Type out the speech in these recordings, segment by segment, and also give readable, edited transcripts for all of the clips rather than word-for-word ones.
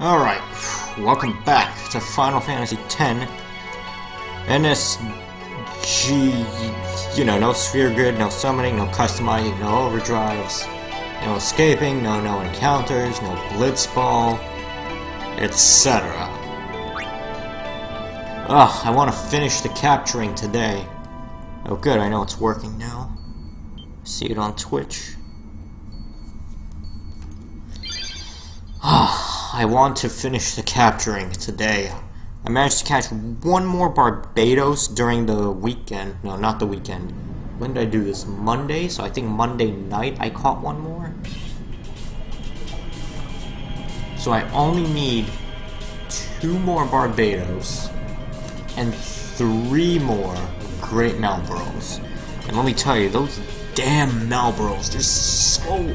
Alright, welcome back to Final Fantasy X. NSG, you know, no sphere grid, no summoning, no customizing, no overdrives, no escaping, no encounters, no blitzball, etc. Ugh, I want to finish the capturing today. Oh good, I know it's working now. See it on Twitch. I want to finish the capturing today. I managed to catch one more Barbados during the weekend. No, not the weekend. When did I do this? Monday? So I think Monday night I caught one more. So I only need 2 more Barbados and 3 more Great Malboros. And let me tell you, those damn Malboros, they're so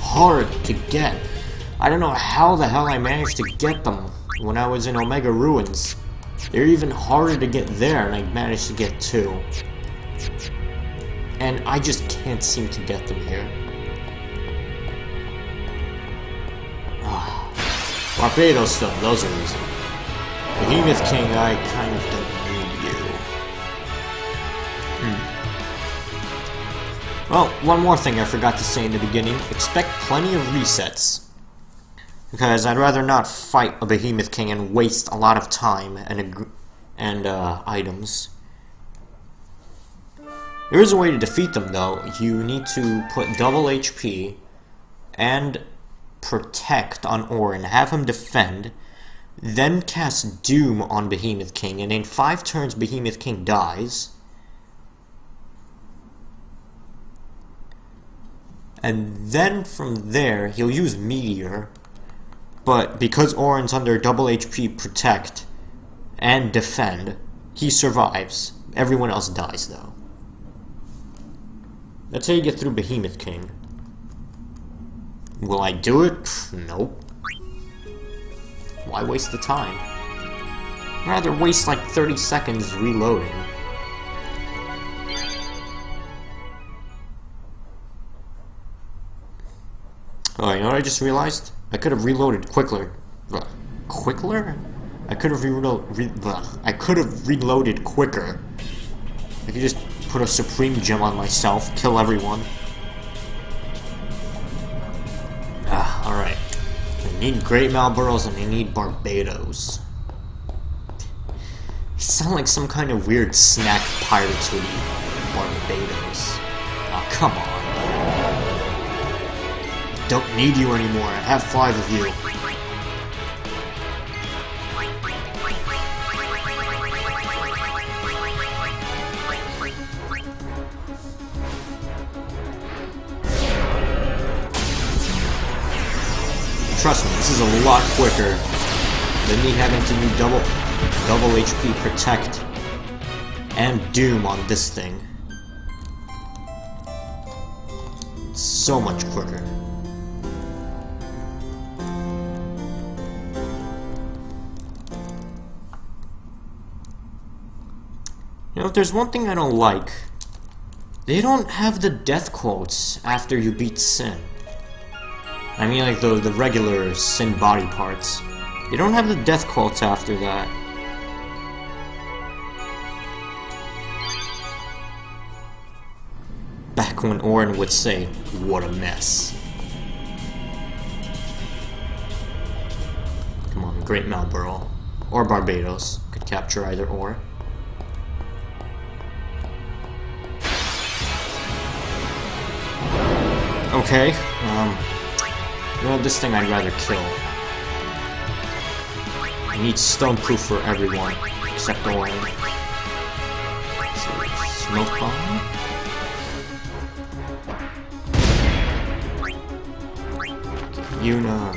hard to get. I don't know how the hell I managed to get them when I was in Omega Ruins. They're even harder to get there, and I managed to get 2. And I just can't seem to get them here. Barbados though, those are easy. Behemoth King, I kind of don't need you. Well, one more thing I forgot to say in the beginning. Expect plenty of resets. Because I'd rather not fight a Behemoth King and waste a lot of time and items. There is a way to defeat them though. You need to put double HP and protect on Auron, have him defend, then cast Doom on Behemoth King, and in 5 turns Behemoth King dies. And then from there, he'll use Meteor. But because Auron's under double HP protect and defend, he survives. Everyone else dies though. That's how you get through Behemoth King. Will I do it? Nope. Why waste the time? I'd rather waste like 30 seconds reloading. Oh, you know what I just realized? I could have reloaded quicker. Quicker? I could have reloaded quicker. I could just put a Supreme Gem on myself, kill everyone. Alright. I need Great Malboros and I need Barbados. You sound like some kind of weird snack pirates would eat. Barbados. Oh, come on. Don't need you anymore. I have 5 of you. Trust me, this is a lot quicker than me having to do double HP protect and Doom on this thing. It's so much quicker. You know, if there's one thing I don't like, they don't have the death quotes after you beat Sin. I mean like the regular Sin body parts. They don't have the death quotes after that. Back when Auron would say, "What a mess." Come on, Great Malborough. Or Barbados. Could capture either or. Okay, well, this thing I'd rather kill. I need Stoneproof for everyone, except the one. Smoke bomb? Yuna.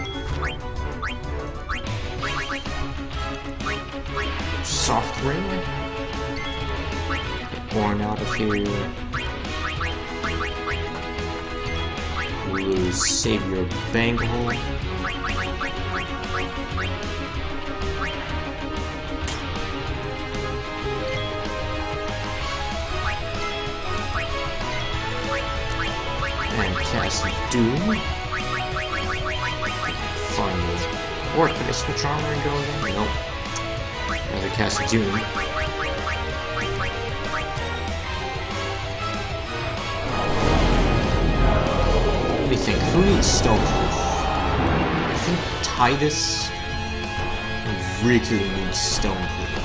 Soft ring? Born out of here. Lose Savior Banghole. And cast Doom. Finally. Or can I switch armor and go again? Nope. Rather cast Doom. Let me think. Who needs Stoneproof? I think Tidus and Rikku need Stoneproof.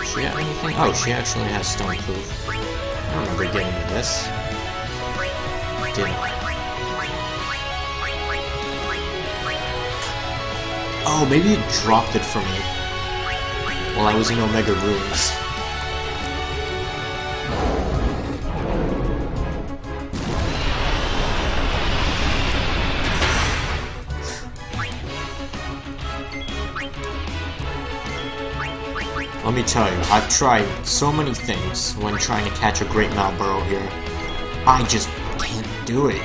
Does she have anything? Oh, she actually has Stoneproof. I don't remember getting to this. Didn't I? Oh, maybe it dropped it for me while I was in Omega Ruins. Let me tell you, I've tried so many things when trying to catch a Great Malboros here. I just can't do it.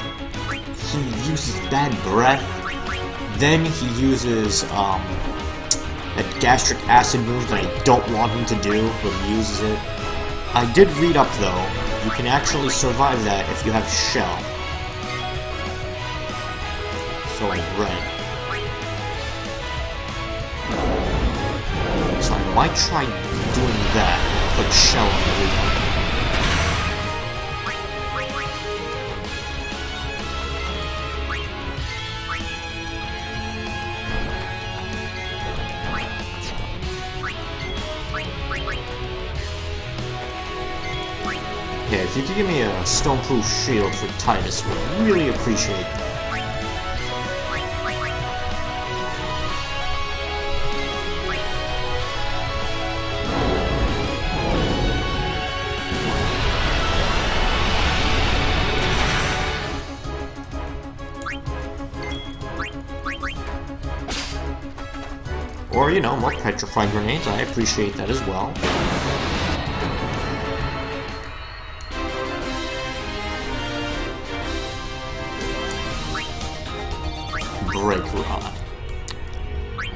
He uses Bad Breath, then he uses that Gastric Acid move that I don't want him to do, but he uses it. I did read up though, you can actually survive that if you have Shell. So I read. I might try doing that, but Shell on the Rikku. Yeah, if you could give me a Stoneproof shield for Tidus, we'd really appreciate that. Or, you know, more Petrified Grenades, I appreciate that as well. Break Rod.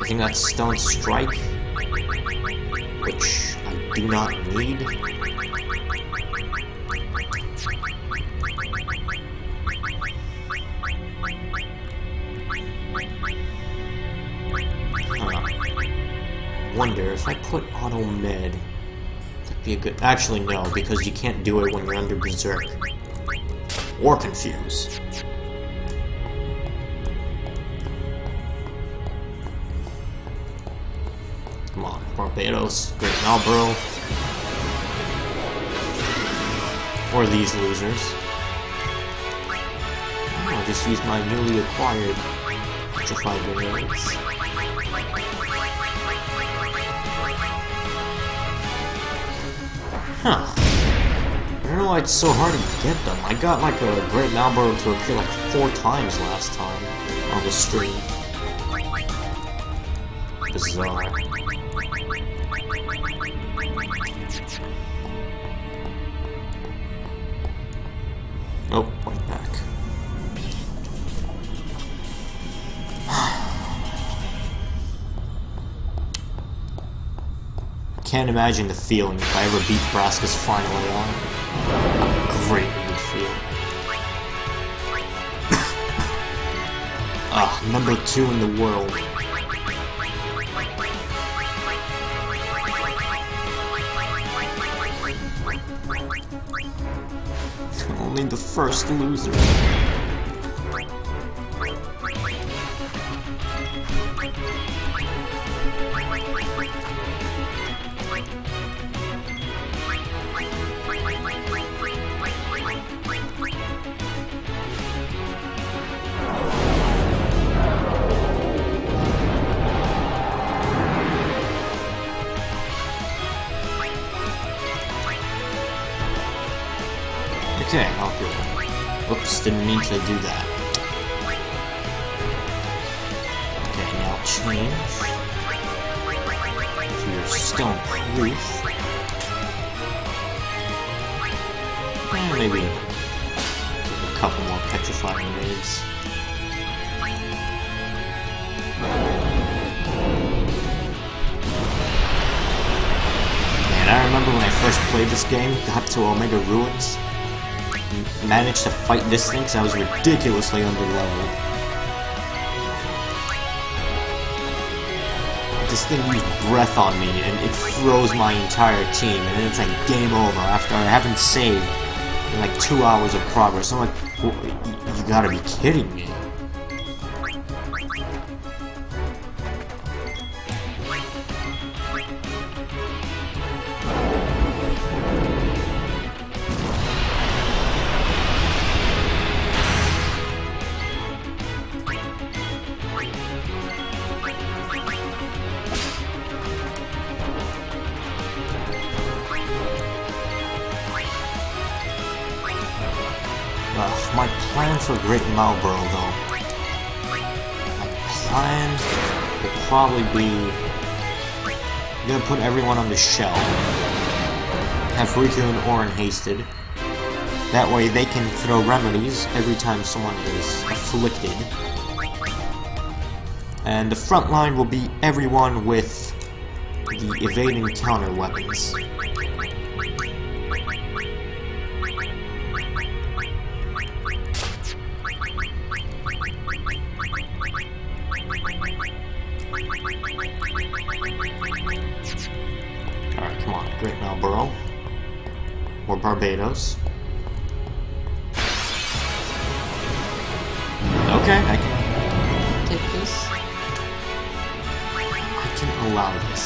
I think that's Stone Strike, which I do not need. Wonder if I put auto med, that'd be a good. Actually, no, because you can't do it when you're under Berserk or Confuse. Come on, Barbados, Great Malboro, or these losers. I'll just use my newly acquired Petrified Grenades. Huh. I don't know why it's so hard to get them. I got like a Great Malboros to appear like 4 times last time on the stream. Bizarre. Oh, right back. Can't imagine the feeling. If I ever beat Braska's final on, great would feel. Ah, number 2 in the world. Only the first loser. Okay, I'll do it. Oops, didn't mean to do that. Okay, now change to your Stoneproof. And maybe a couple more Petrifying Raids. Man, I remember when I first played this game, got to Omega Ruins. managed to fight this thing because I was ridiculously underleveled. This thing used breath on me, and it froze my entire team, and then it's like game over after I haven't saved in like 2 hours of progress. I'm like, you gotta be kidding me. My plan for Great Malboro, though, my plan will probably be, I'm gonna put everyone on the shell, have Rikku and Auron hasted, that way they can throw remedies every time someone is afflicted, and the front line will be everyone with the evading counter weapons. Barbados. Okay, I can take this. I can allow this.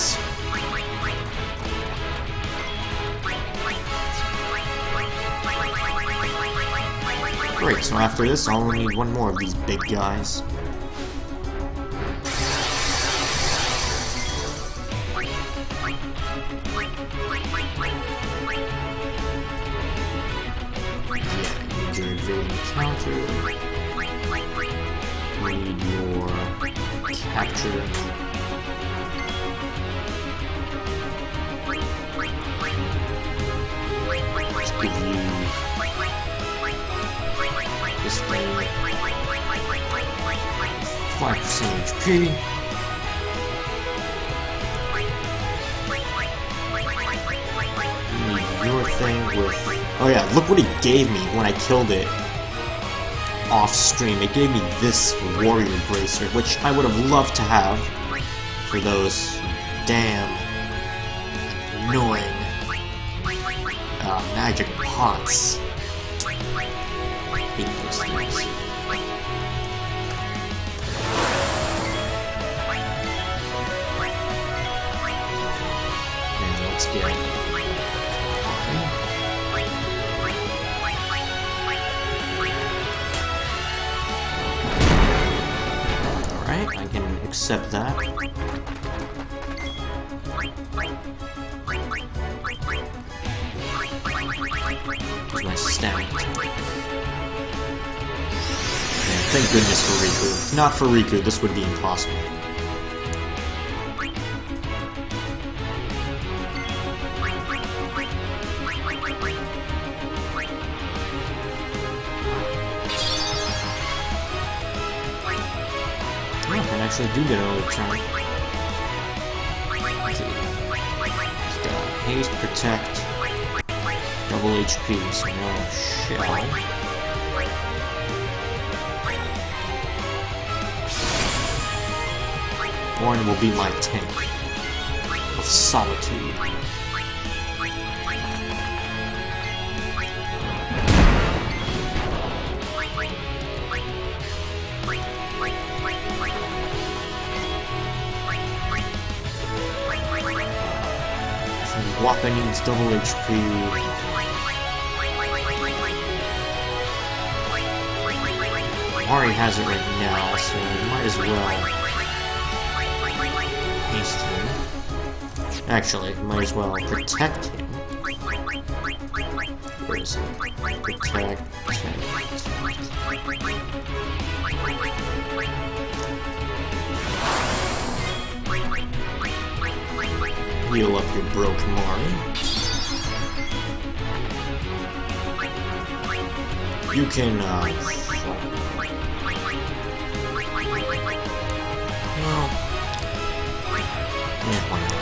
Great, so after this, I'll only need one more of these big guys. Gave me when I killed it off stream. It gave me this warrior bracer, which I would have loved to have for those damn annoying magic pots. I hate those things. And let's get. I can accept that. There's my stamina. Thank goodness for Rikku. If not for Rikku, this would be impossible. I do get all the time. Haste, protect, double HP, so no shell. Warren will be my tank of solitude. Wakka needs double HP. Kimahri has it right now, so we might as well haste him. Actually, we might as well protect him. Where is he? Protect. Heal up your broke Kimahri. You can, well... Yeah, why not?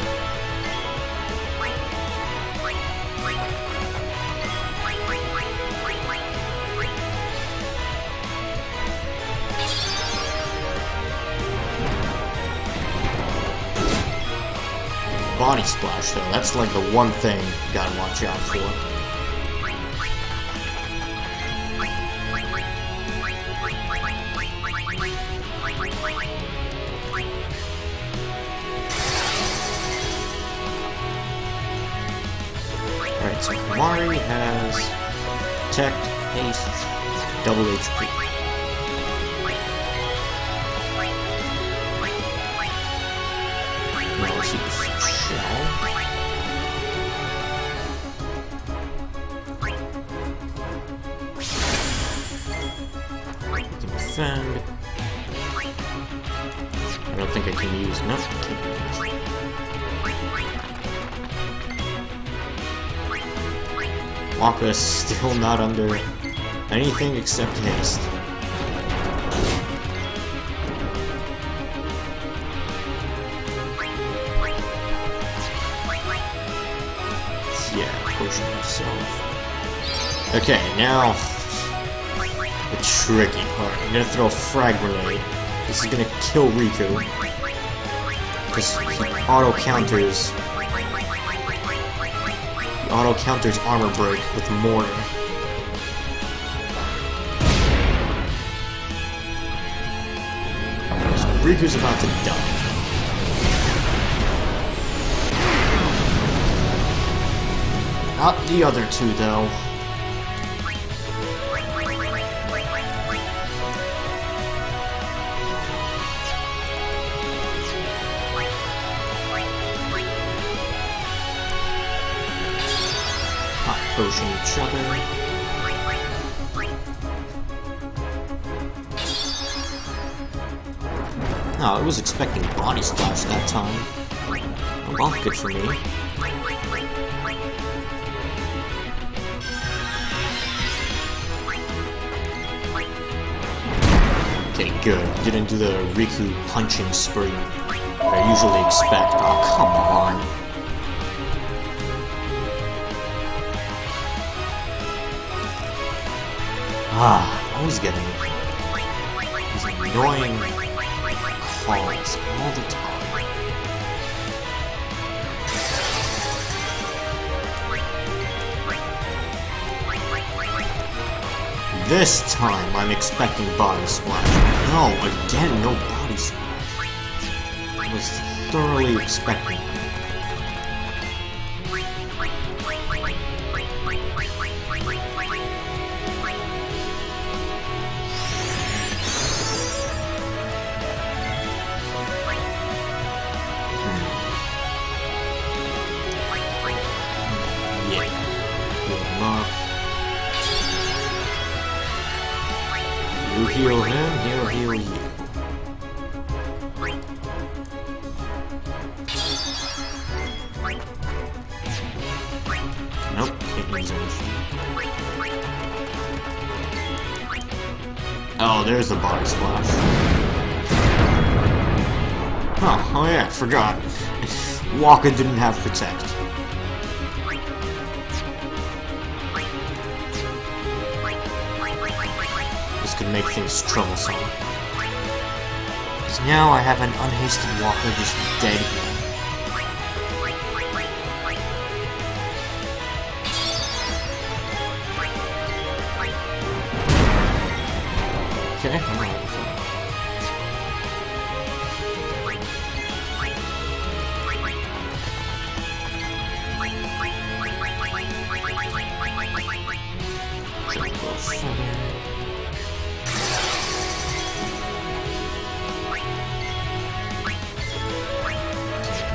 Body Splash, though. That's like the one thing you gotta watch out for. Alright, so Kimahri has Protect, Haste, double HP. Defend. I don't think I can use enough to keep it. Wakka is still not under anything except haste. Yeah, potion himself. Okay, now the tricky part. I'm gonna throw a frag grenade. This is gonna kill Rikku. Because he auto counters. He auto counters armor break with mortar. So Riku's about to die. Not the other two, though. Potion each other. No, I was expecting Body Splash that time. Oh well, good for me. Okay, good. Didn't do the Rikku punching spree that I usually expect. Oh, come on. Ah, always getting these annoying calls all the time. This time I'm expecting Body Splash. No, again, no Body Splash. I was thoroughly expecting it. Oh, there's the Body Splash. Huh, oh yeah, forgot. Wakka didn't have Protect. This could make things troublesome. Because now I have an unhasted Wakka just dead here. Okay, I'm ready for it.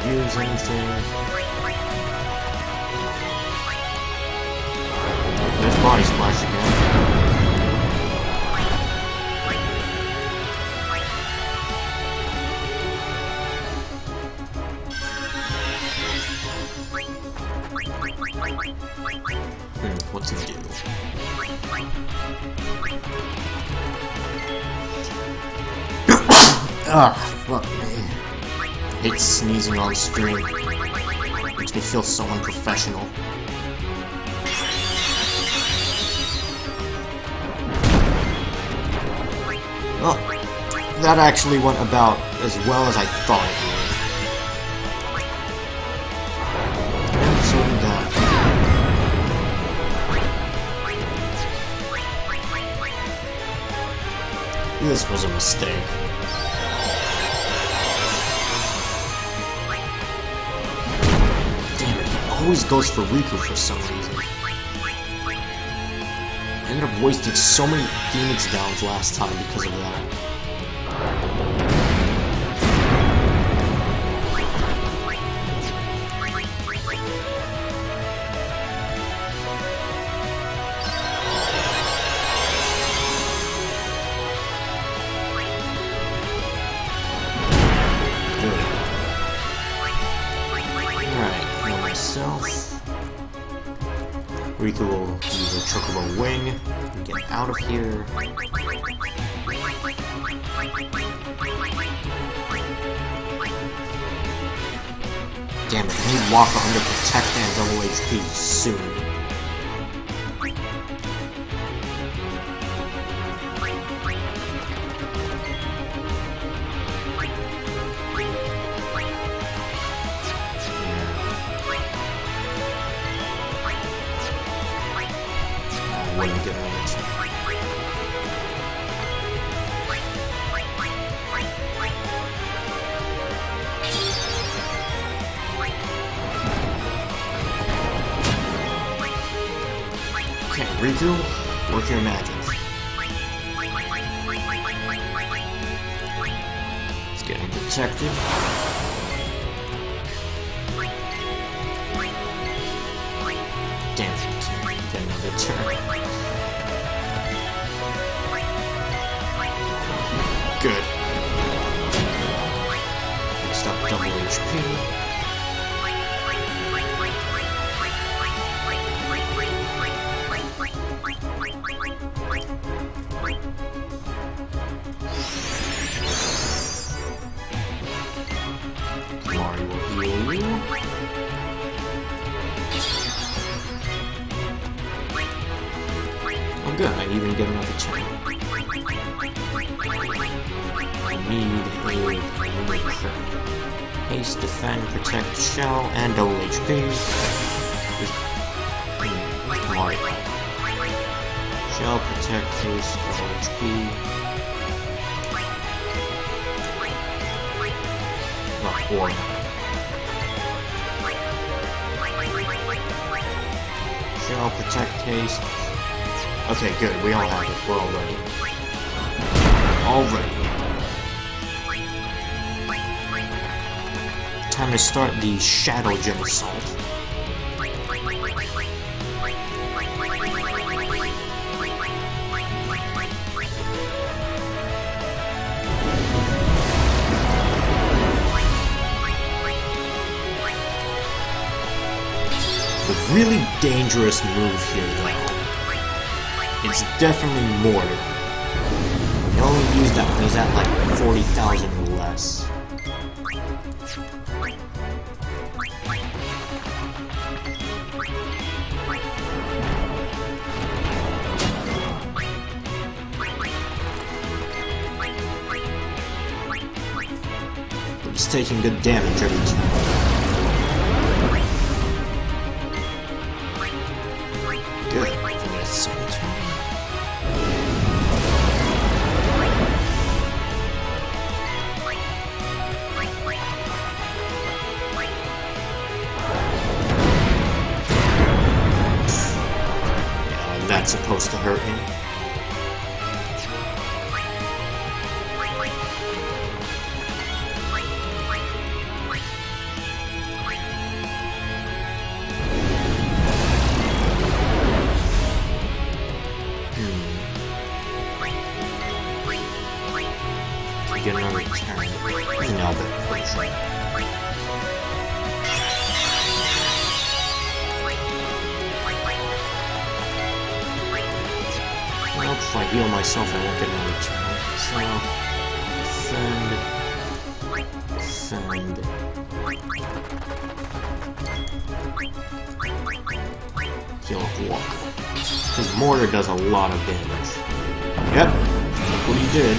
Can't use anything. There's Body Splash again. What's it do? Ah, fuck me. I hate sneezing on stream. Makes me feel so unprofessional. Oh, that actually went about as well as I thought it would. This was a mistake. Damn it, he always goes for Rikku for some reason. I ended up wasting so many Phoenix downs last time because of that. Rikku will use a Chocobo Wing and get out of here. Damn it, I need Wakka under Protect and Double HP soon. Rikku, work your magic. It's getting protected. Damn it. Get another turn. Good. Next up, double HP. Good, I even get another turn. I need a breaker. Haste, defend, protect, shell, and double HP. Alright. Shell, protect, haste, double HP. Not four. Shell, protect, haste. Okay, good. We all have it. We're all ready. Already. Time to start the Shadow Gem assault. A really dangerous move here, though. It's definitely Mortar. He only used that when he's at like 40,000 or less. But he's taking good damage every turn. Good. For that second turn. That's supposed to hurt me. I get another turn. There's an Albert Bracelet. If I heal myself, I won't get another turn. So, send. Heal up Wakka. His mortar does a lot of damage. Yep, look what he did.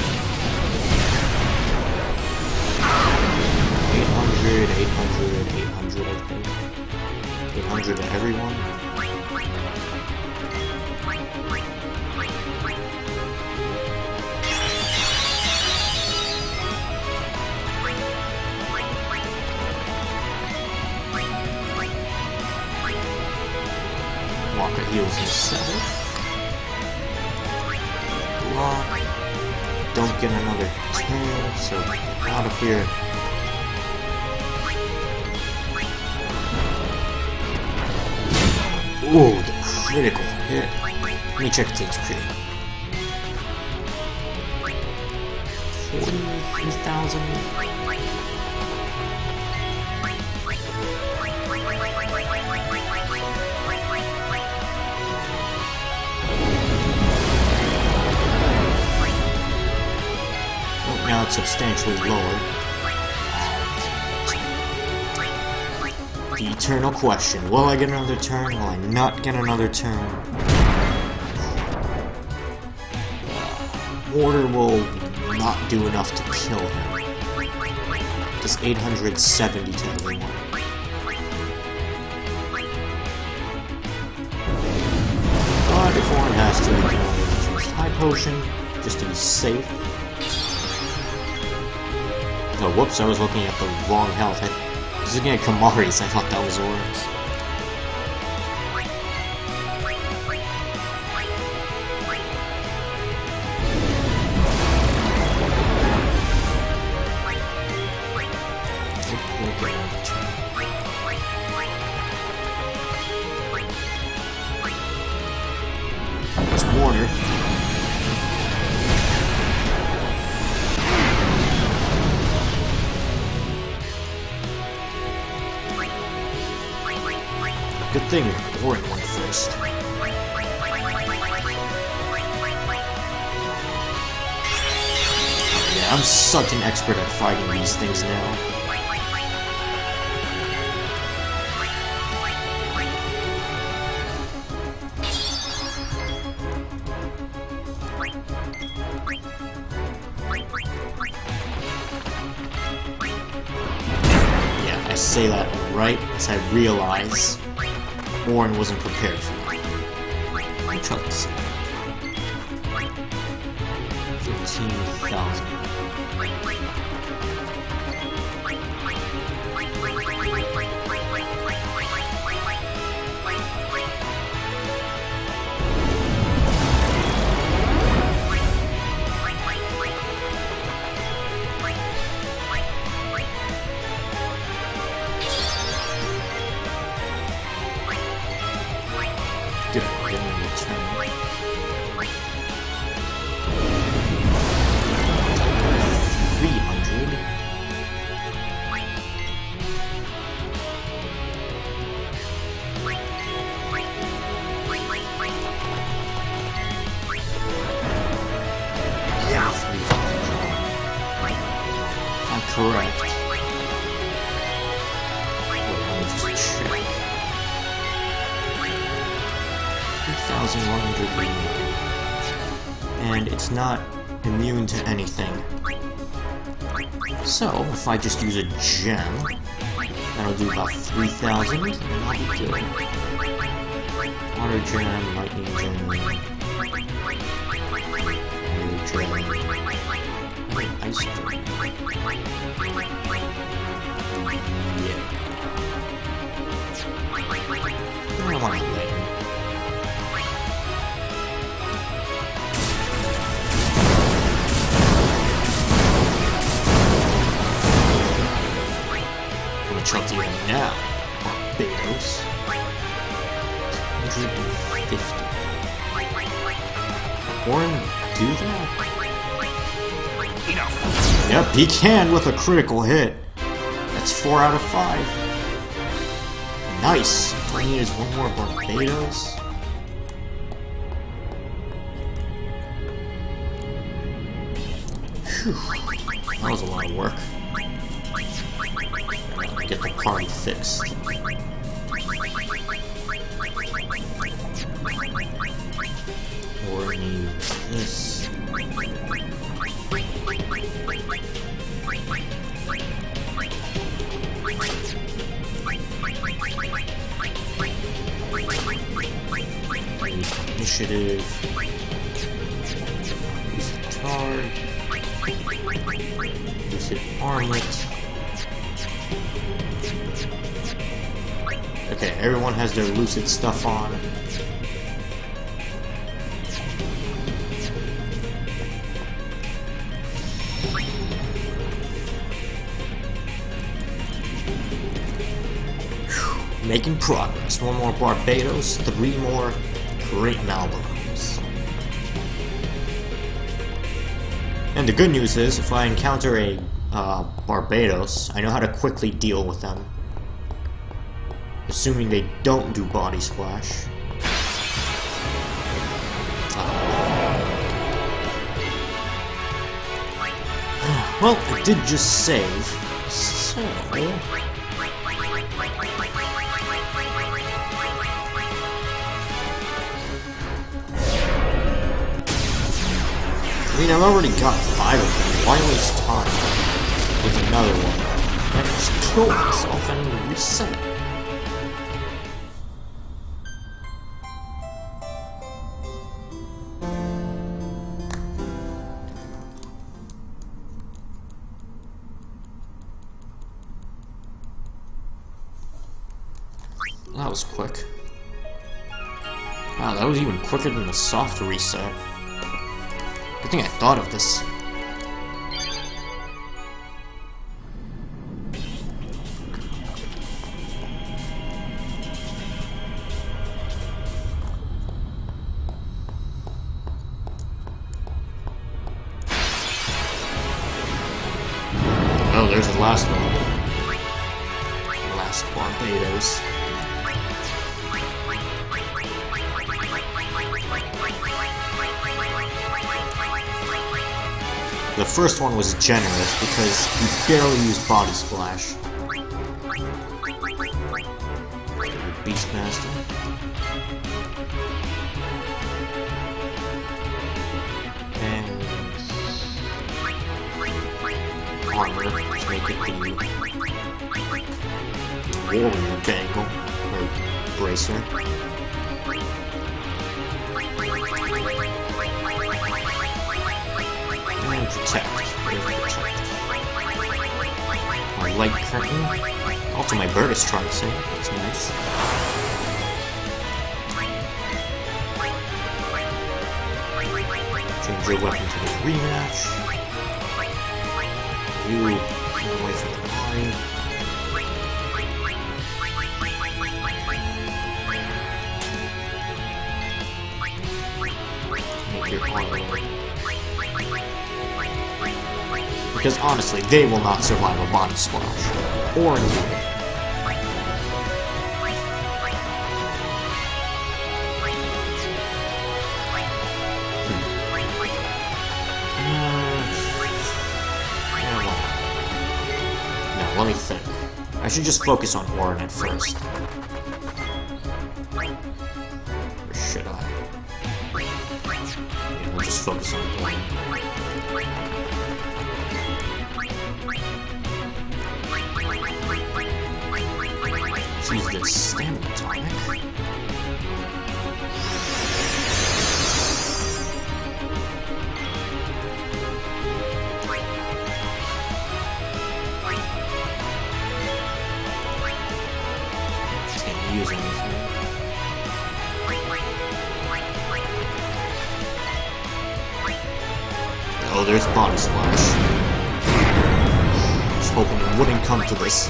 800, 800, 800, I think. 800 to everyone. don't get another 10, so out of here. Ooh, the critical hit. Let me check the HP. 43,000. Oh, now it's substantially lower. The eternal question, will I get another turn? Will I not get another turn? Water will not do enough to kill him. Just 870 to everyone. But if one has to, we can always use High Potion, just to be safe. Oh, whoops, I was looking at the wrong health. I was looking at Kimahri's, I thought that was Auron's. Thing with boring one first. Oh, yeah, I'm such an expert at fighting these things now. Yeah, I say that right as I realize Warren wasn't prepared for it. I'm trying to see. 15,000. Not immune to anything. So, if I just use a gem, that'll do about 3,000, and I'll be good. Water gem, lightning gem, ice gem. Yeah. I don't want to let him. Chow Time now, Barbados. 150. Warren, do that? Enough. Yep, he can with a critical hit. That's 4 out of 5. Nice. All I need is one more Barbados. Whew. That was a lot of work. Get the party fixed. Or need this. Need initiative. Use the tard. Use the armlet. Okay, everyone has their lucid stuff on. making progress. One more Barbados, three more Great Malboros. And the good news is, if I encounter a Barbados, I know how to quickly deal with them. Assuming they don't do Body Splash. Well, it did just save, so... I mean, I've already got 5 of them, why waste time with another one? I just kill myself and reset it. That was quick. Wow, that was even quicker than the soft reset. Good thing I thought of this. Oh, there's the last one. Last Barbados. The first one was generous because he barely used Body Splash. Beastmaster. And... Armor, let's make it the... Warrior Bangle, or Bracer. And protect. My light curtain. Also, my bird is trying to sing. That's nice. Change your weapon to the rematch. You run away from the line. Make your armor. Because honestly, they will not survive a Body Splash. Or a No, let me think. I should just focus on Auron at first. Or should I? We'll just focus on Auron. Use the stamina tonic. Just can't use anything. Oh, there's Body Splash. Just hoping it wouldn't come to this.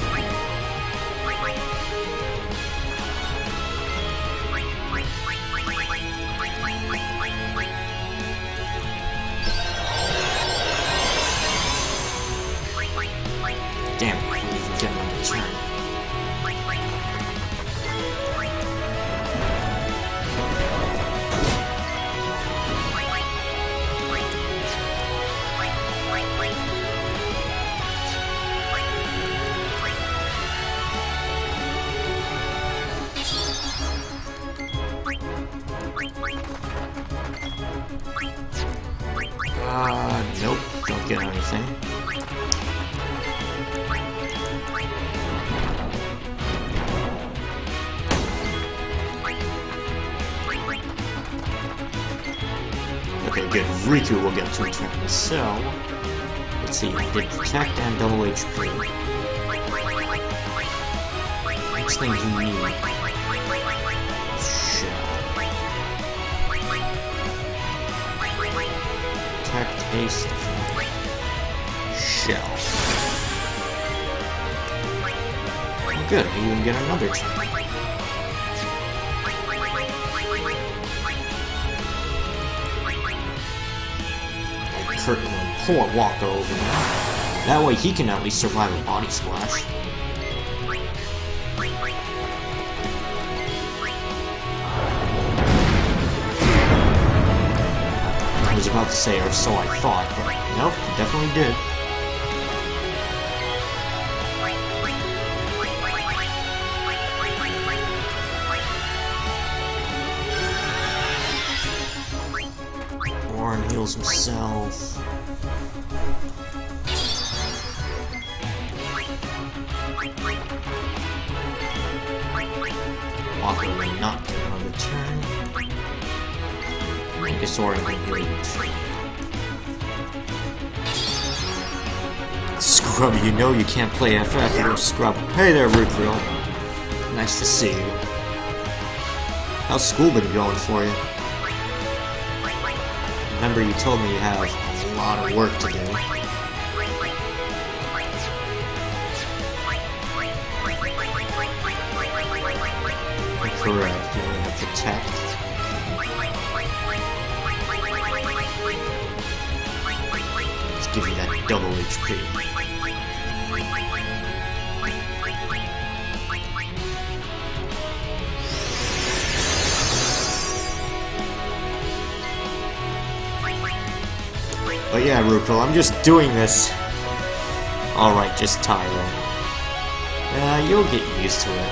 Nope, don't get anything. Okay, good. Rikku will get 2 turns, so... Let's see, I did Protect and double HP. Next thing you need... Ace Shell. Well, good, I even get another turn. hurting him. Pour Wakka over him. That way he can at least survive a Body Splash. I was about to say, or so I thought, but nope, he definitely did. Himself. Wakka will not get another turn. I guess Auron can heal it. Scrub, you know you can't play FF without Scrub. Hey there, Rikku. Nice to see you. How's school been going for you? Remember, you told me you have a lot of work to do. Correct, you want to protect. Let's give you that double HP. But yeah, Rikku, I'm just doing this. Alright, just Tyler. You'll get used to it.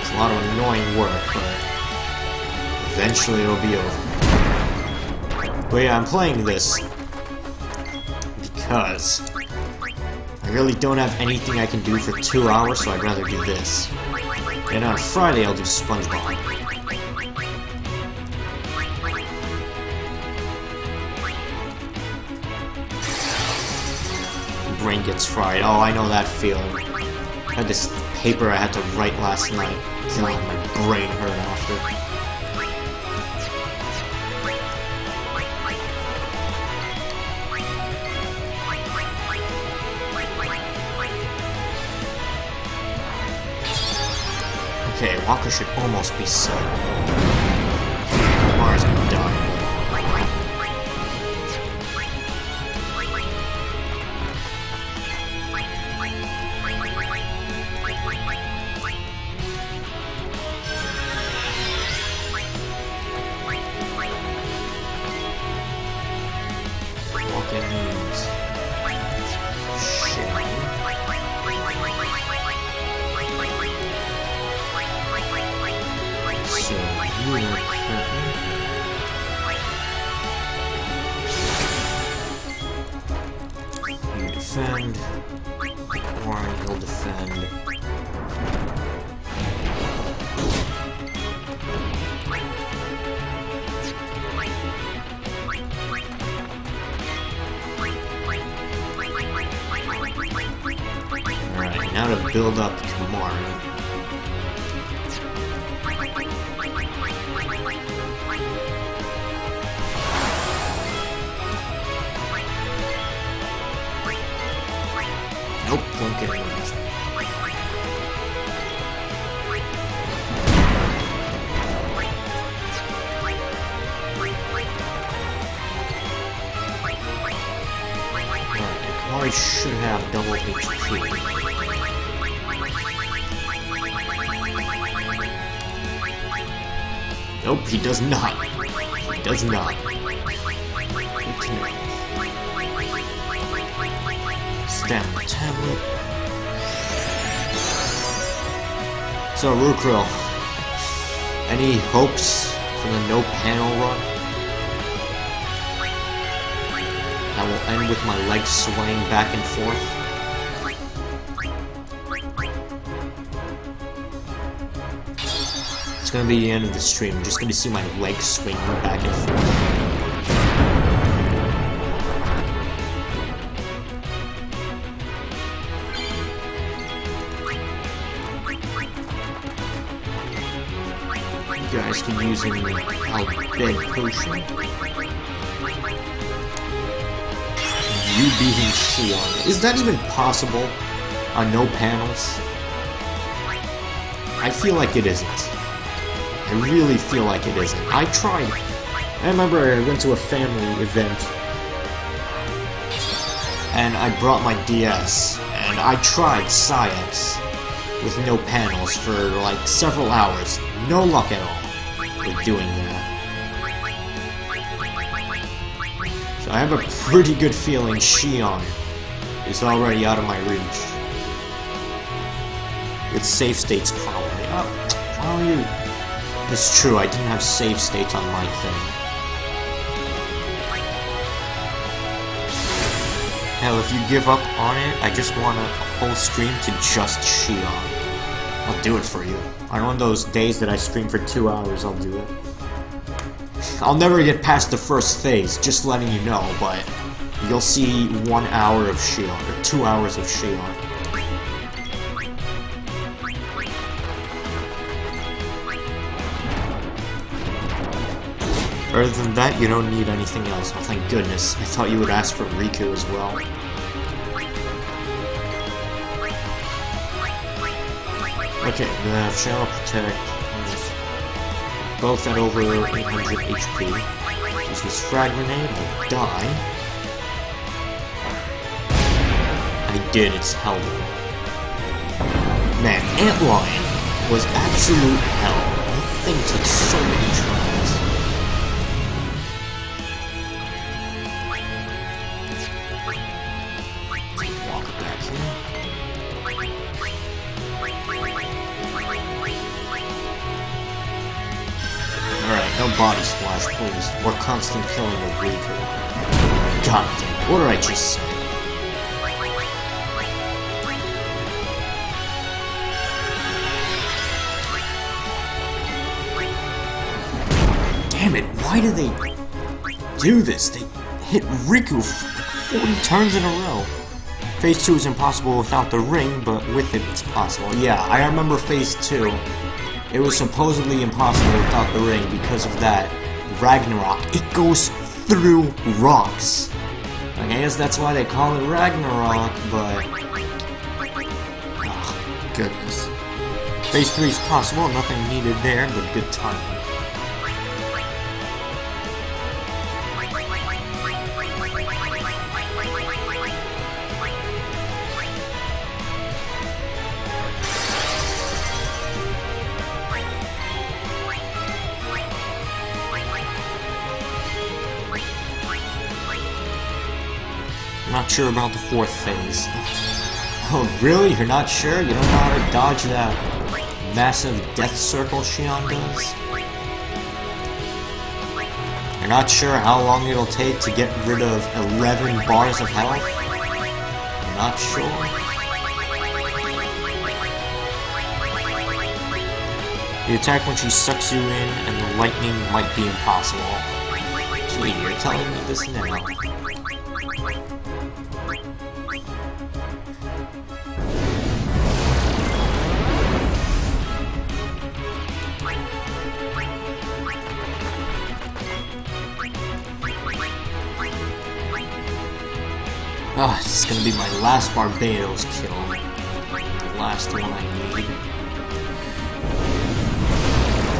It's a lot of annoying work, but eventually it'll be over. But yeah, I'm playing this because I really don't have anything I can do for 2 hours, so I'd rather do this. And on Friday, I'll do SpongeBob. Brain gets fried. Oh, I know that feeling. I had this paper I had to write last night. Feeling my brain hurt after. Okay, Wakka should almost be set. Mars gonna die. Build up Kimahri. Nope, won't get it. Kimahri should have double HP. Nope, he does not. He does not. Stamp the tablet. So, Rikku, any hopes for the no panel run? I will end with my legs swaying back and forth. It's gonna be the end of the stream. I'm just gonna see my legs swinging back and forth. You guys keep using the Bad Potion. You beating Xion. Is that even possible on no panels? I feel like it isn't. I really feel like it isn't. I tried I remember I went to a family event and I brought my DS and I tried Science with no panels for like several hours. No luck at all with doing that. So I have a pretty good feeling Xion is already out of my reach. With save states probably. Oh, how are you? It's true, I didn't have save states on my thing. Hell, if you give up on it, I just want a whole stream to just Xion. I'll do it for you. On one of those days that I stream for 2 hours, I'll do it. I'll never get past the first phase, just letting you know, but you'll see 1 hour of Xion, or 2 hours of Xion. Other than that, you don't need anything else. Oh, thank goodness. I thought you would ask for Rikku as well. Okay, the Shadow Protect is both at over 800 HP. Use this Frag Grenade, I'll die. I did, it's hell though. Man, Antlion was absolute hell. That thing took so many tries. Body Splash, please. Or constant killing of Rikku. God damn, what did I just say? Damn it, why do they do this? They hit Rikku 40 turns in a row. Phase 2 is impossible without the ring, but with it it's possible. Yeah, I remember Phase 2. It was supposedly impossible without the ring. Because of that, Ragnarok, it goes through rocks. I guess that's why they call it Ragnarok, but... oh, goodness. Phase 3 is possible, nothing needed there, but good timing. Not sure about the fourth phase. Oh, really? You're not sure? You don't know how to dodge that massive death circle Xion does? You're not sure how long it'll take to get rid of 11 bars of health? You're not sure? The attack when she sucks you in and the lightning might be impossible. Gee, you're telling me this now. Oh, this is gonna be my last Barbados kill. The last one I need.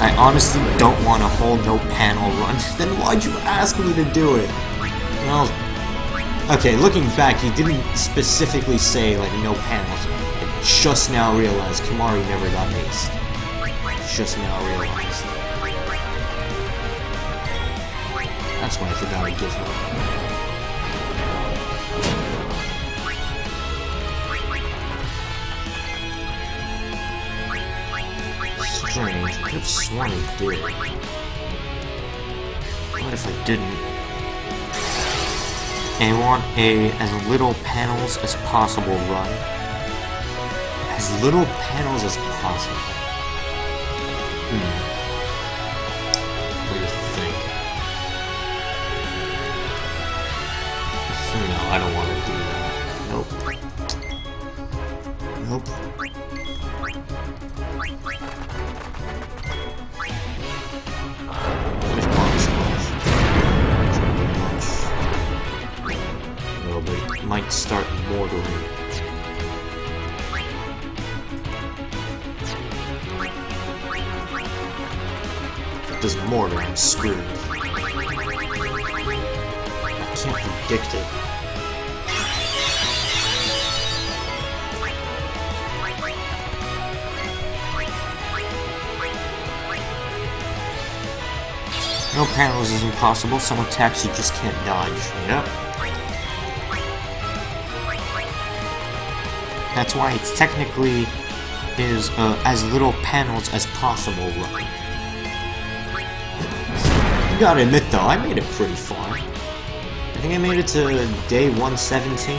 I honestly don't want a whole no panel run. Then why'd you ask me to do it? Well, okay, looking back, he didn't specifically say, like, no panels. I just now realized Kimahri never got aced. Just now realized. That's why I forgot to give her. Strange, I could have sworn I did. What if I didn't? I want a as little panels as possible run. As little panels as possible. What do you think? No, I don't want to do that. Nope. Nope. Might start mortaring. If it doesn't mortar, I'm screwed. actually predict it. No panels is impossible, some attacks you just can't dodge. Yep. That's why it's technically is as little panels as possible. You gotta admit though, I made it pretty far. I think I made it to day 117.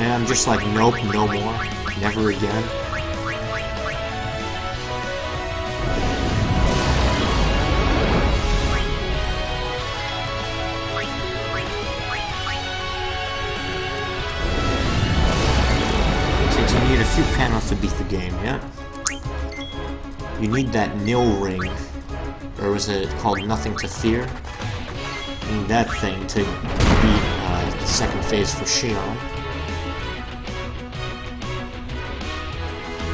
And I'm just like, nope, no more. Never again. To beat the game, yeah? You need that nil ring, or was it called Nothing to Fear? You need that thing to beat the second phase for Xion.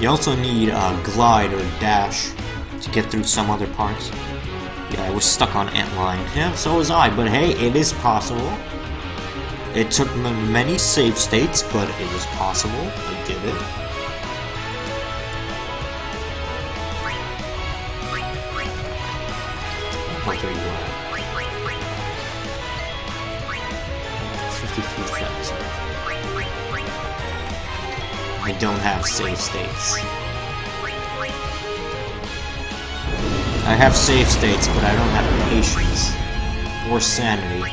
You also need glide or dash to get through some other parts. Yeah, I was stuck on Antlion. Yeah, so was I, but hey, it is possible. It took many save states, but it was possible. I did it. I don't have save states. I have save states, but I don't have patience or sanity.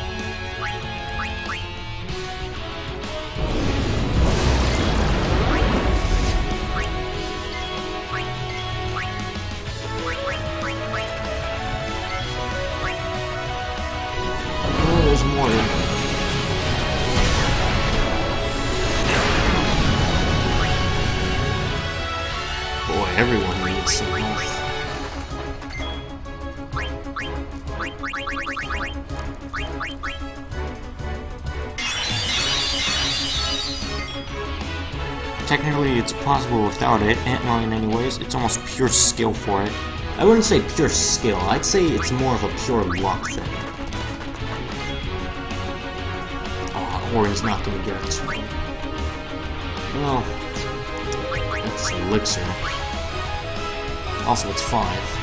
Technically, it's possible without it, Antlion anyways, it's almost pure skill for it. I wouldn't say pure skill, I'd say it's more of a pure luck thing. Oh, Auron's not gonna get it. Well, that's elixir. Also, it's 5.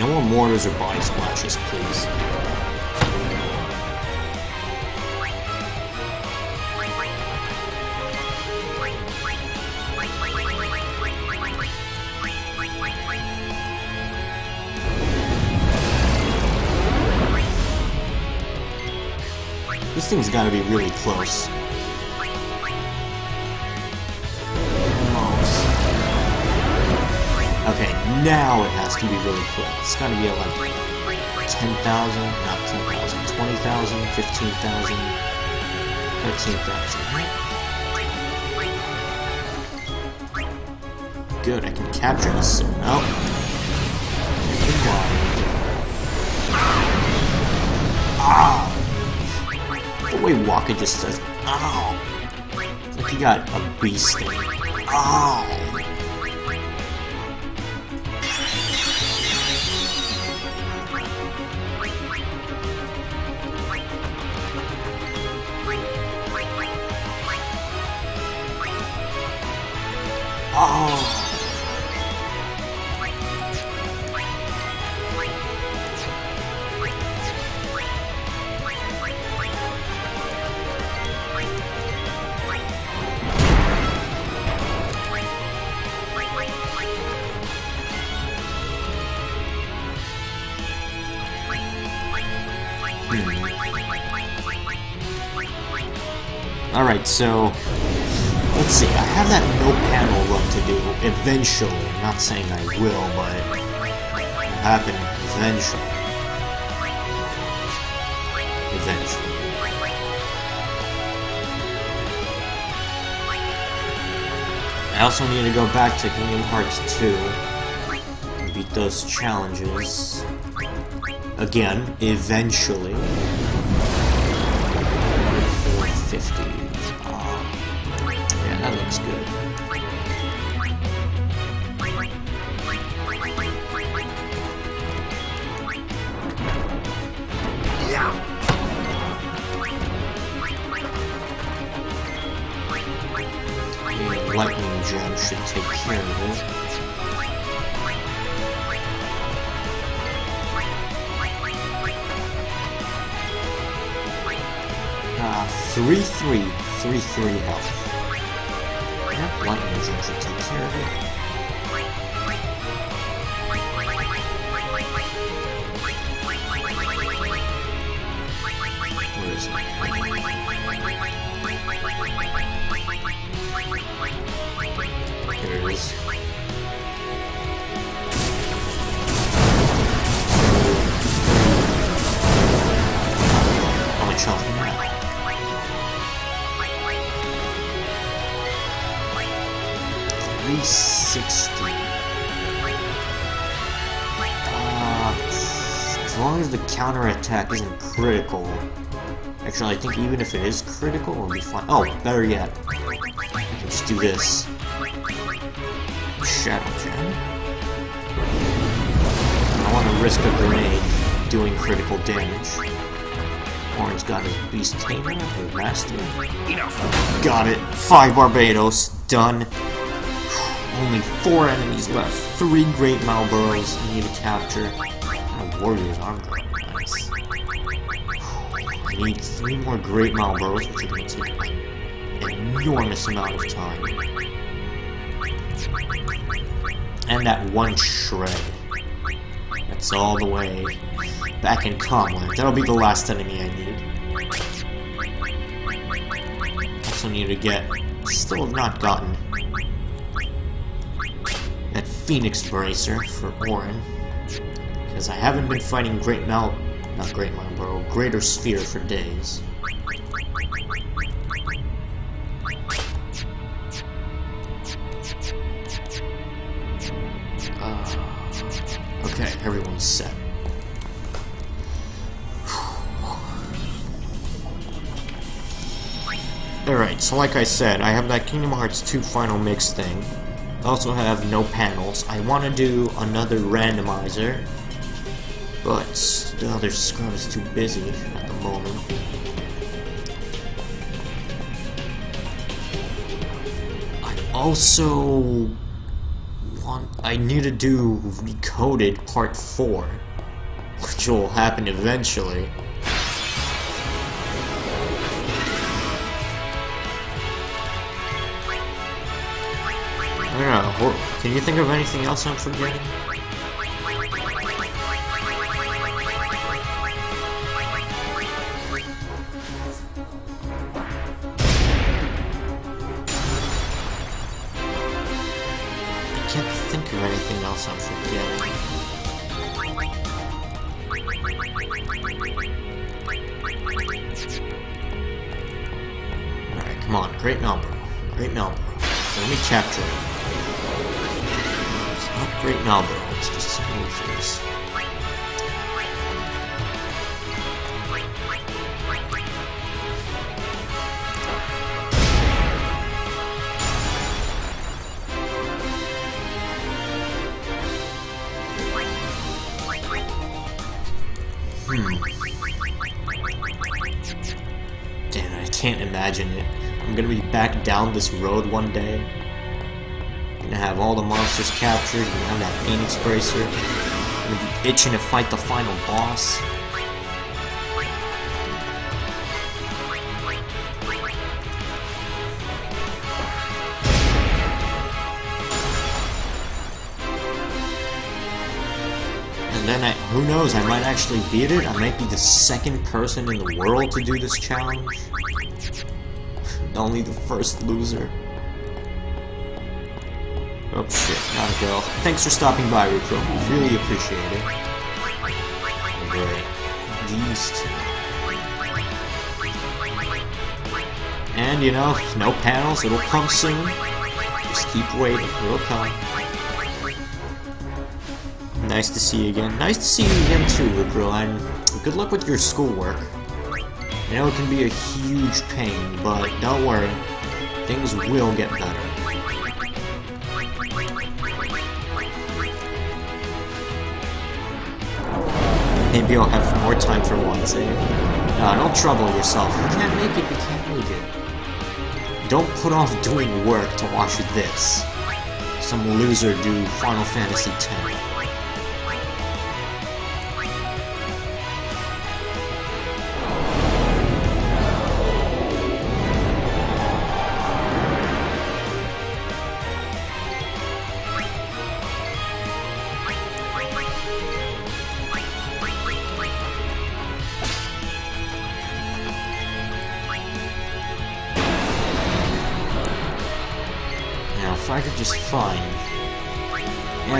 No more mortars or body splashes, please. This thing's gotta be really close. Now it has to be really quick. It's gotta be at like 10,000, not 10,000, 20,000, 15,000, 13,000. Good, I can capture this soon. Oh. Ow. The way Wakka just says, ow. It's like he got a beast thing. Ow. Alright, so, let's see, I have that no panel run to do eventually. I'm not saying I will, but it'll happen eventually. I also need to go back to Kingdom Hearts 2 and beat those challenges. Again, eventually. 50. Yeah, that looks good. Lightning Gem should take care of it. Ah, 3-3 health. That Lightning Gem should take care of it. Where is it? There it is. Oh, it's off now. At least 60. As long as the counter-attack isn't critical. Actually, I think even if it is critical, it'll be fine. Oh, better yet. I can just do this. Shadow Gem. I don't want to risk a grenade doing critical damage. Auron's got his Beast Tamer, the Master. Got it. 5 Barbados. Done. Only 4 enemies left. 3 Great Malboros you need to capture. Warriors are nice. I need 3 more Great Malboros, which are going to take an enormous amount of time. And that one shred. That's all the way back in Calm Lands. That'll be the last enemy I need. Also need to get, still have not gotten, that Phoenix Bracer for Auron. I haven't been fighting Greater Sphere for days. Okay, everyone's set. Alright, so like I said, I have that Kingdom Hearts 2 final mix thing. I also have no panels. I want to do another randomizer. But the other Scrub is too busy at the moment. I also want. I need to do Recoded Part 4, which will happen eventually. I don't know. Can you think of anything else I'm forgetting? Down this road one day. I'm gonna have all the monsters captured, I'm gonna have that Phoenix Bracer. I'm gonna be itching to fight the final boss. And then, who knows, I might actually beat it. I might be the second person in the world to do this challenge. Only the first loser. Oh shit, gotta go. Thanks for stopping by, Rikku. Really appreciate it. Okay. Beast. And you know, no panels, it'll come soon. Just keep waiting, it'll come. Nice to see you again. Nice to see you again too, Rikku, and good luck with your schoolwork. I know it can be a huge pain, but don't worry, things will get better. Maybe I'll have more time for one save. No, don't trouble yourself. You can't make it, you can't make it. Don't put off doing work to watch this. Some loser do Final Fantasy X.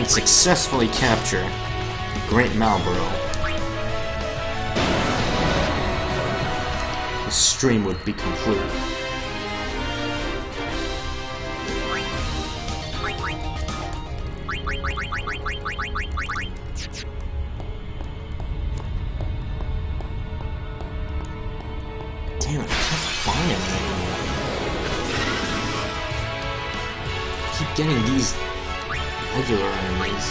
Successfully capture the Great Malboros, the stream would be complete. Damn it, I can't find it anymore. I keep getting these regular enemies.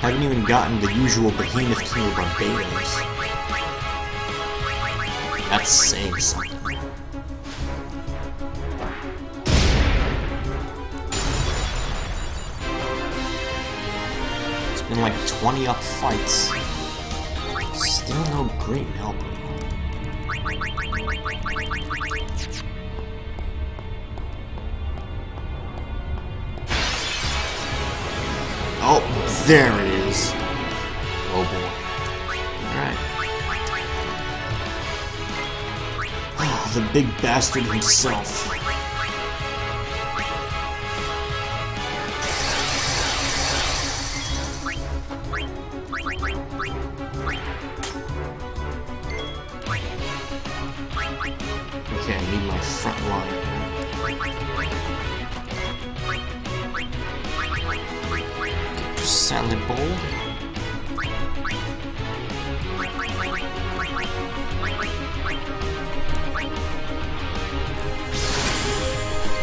Haven't even gotten the usual Behemoth King of Barbados. That's saying something. It's been like 20 up fights. Still no Great Malboros. Oh, there it is. Oh boy. Alright. Oh, the big bastard himself. Okay, I need my front line. Salad bowl.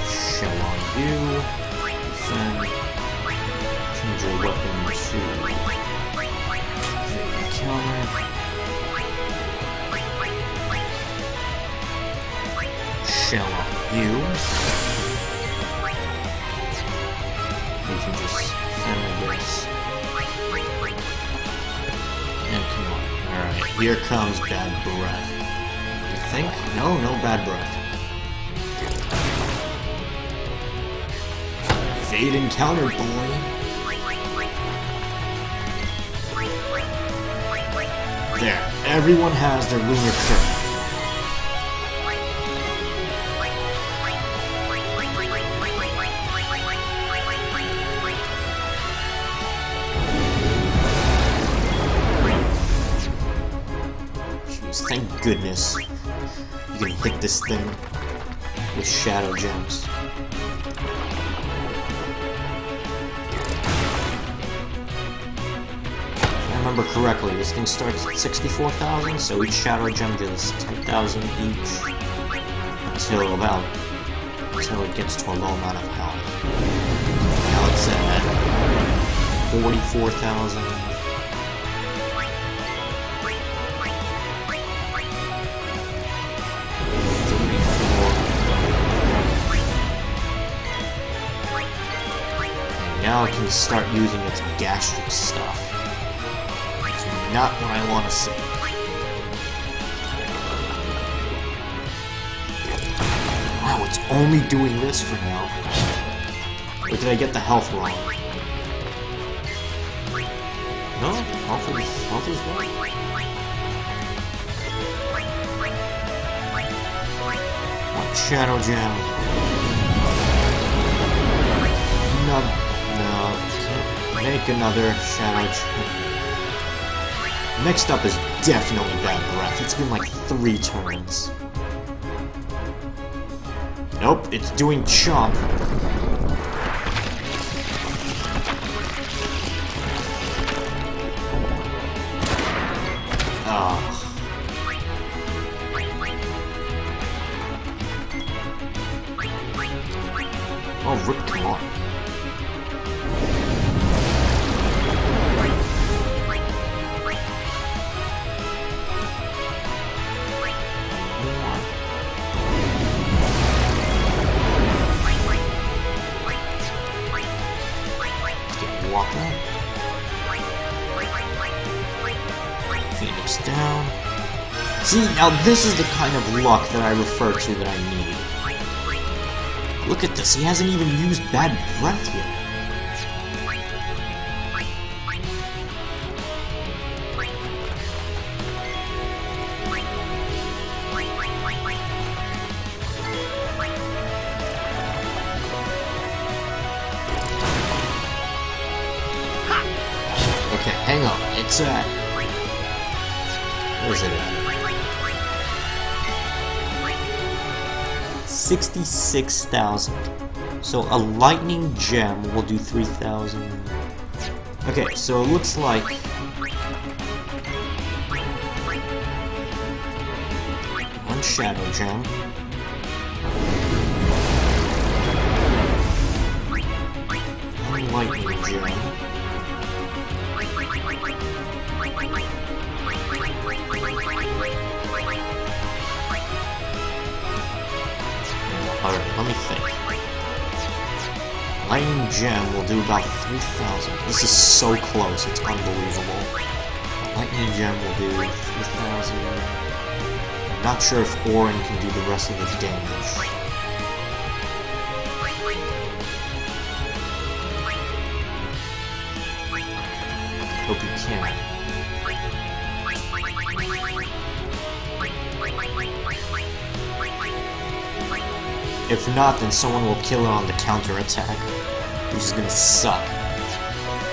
Shell on you. Then change your weapon to Evade Counter. Shell on you. You can just this. And come on. Alright, here comes Bad Breath. You think? No, no Bad Breath. Evade and counter, boy. There. Everyone has their lunar curve. Thank goodness you can hit this thing with Shadow Gems. If I remember correctly, this thing starts at 64,000, so each Shadow Gem does 10,000 each until it gets to a low amount of health. Now it's at 44,000. Now I can start using its gastric stuff. It's not what I want to see. Wow, it's only doing this for now. Or did I get the health wrong? No, health is right. One Shadow Jam. Another. No, make another Shadow Gem. Next up is definitely Bad Breath. It's been like 3 turns. Nope, it's doing Chomp. Oh. Oh, Rip, come on. See, now this is the kind of luck that I refer to that I need. Look at this, he hasn't even used Bad Breath yet. Okay, hang on, it's at... where's it at? 66,000. So a Lightning Gem will do 3,000. Okay, so it looks like... one Shadow Gem. One Lightning Gem. Alright, let me think. Lightning Gem will do about 3,000. This is so close, it's unbelievable. Lightning Gem will do 3,000. I'm not sure if Auron can do the rest of the damage. Hope he can. If not, then someone will kill it on the counter attack, which is gonna suck.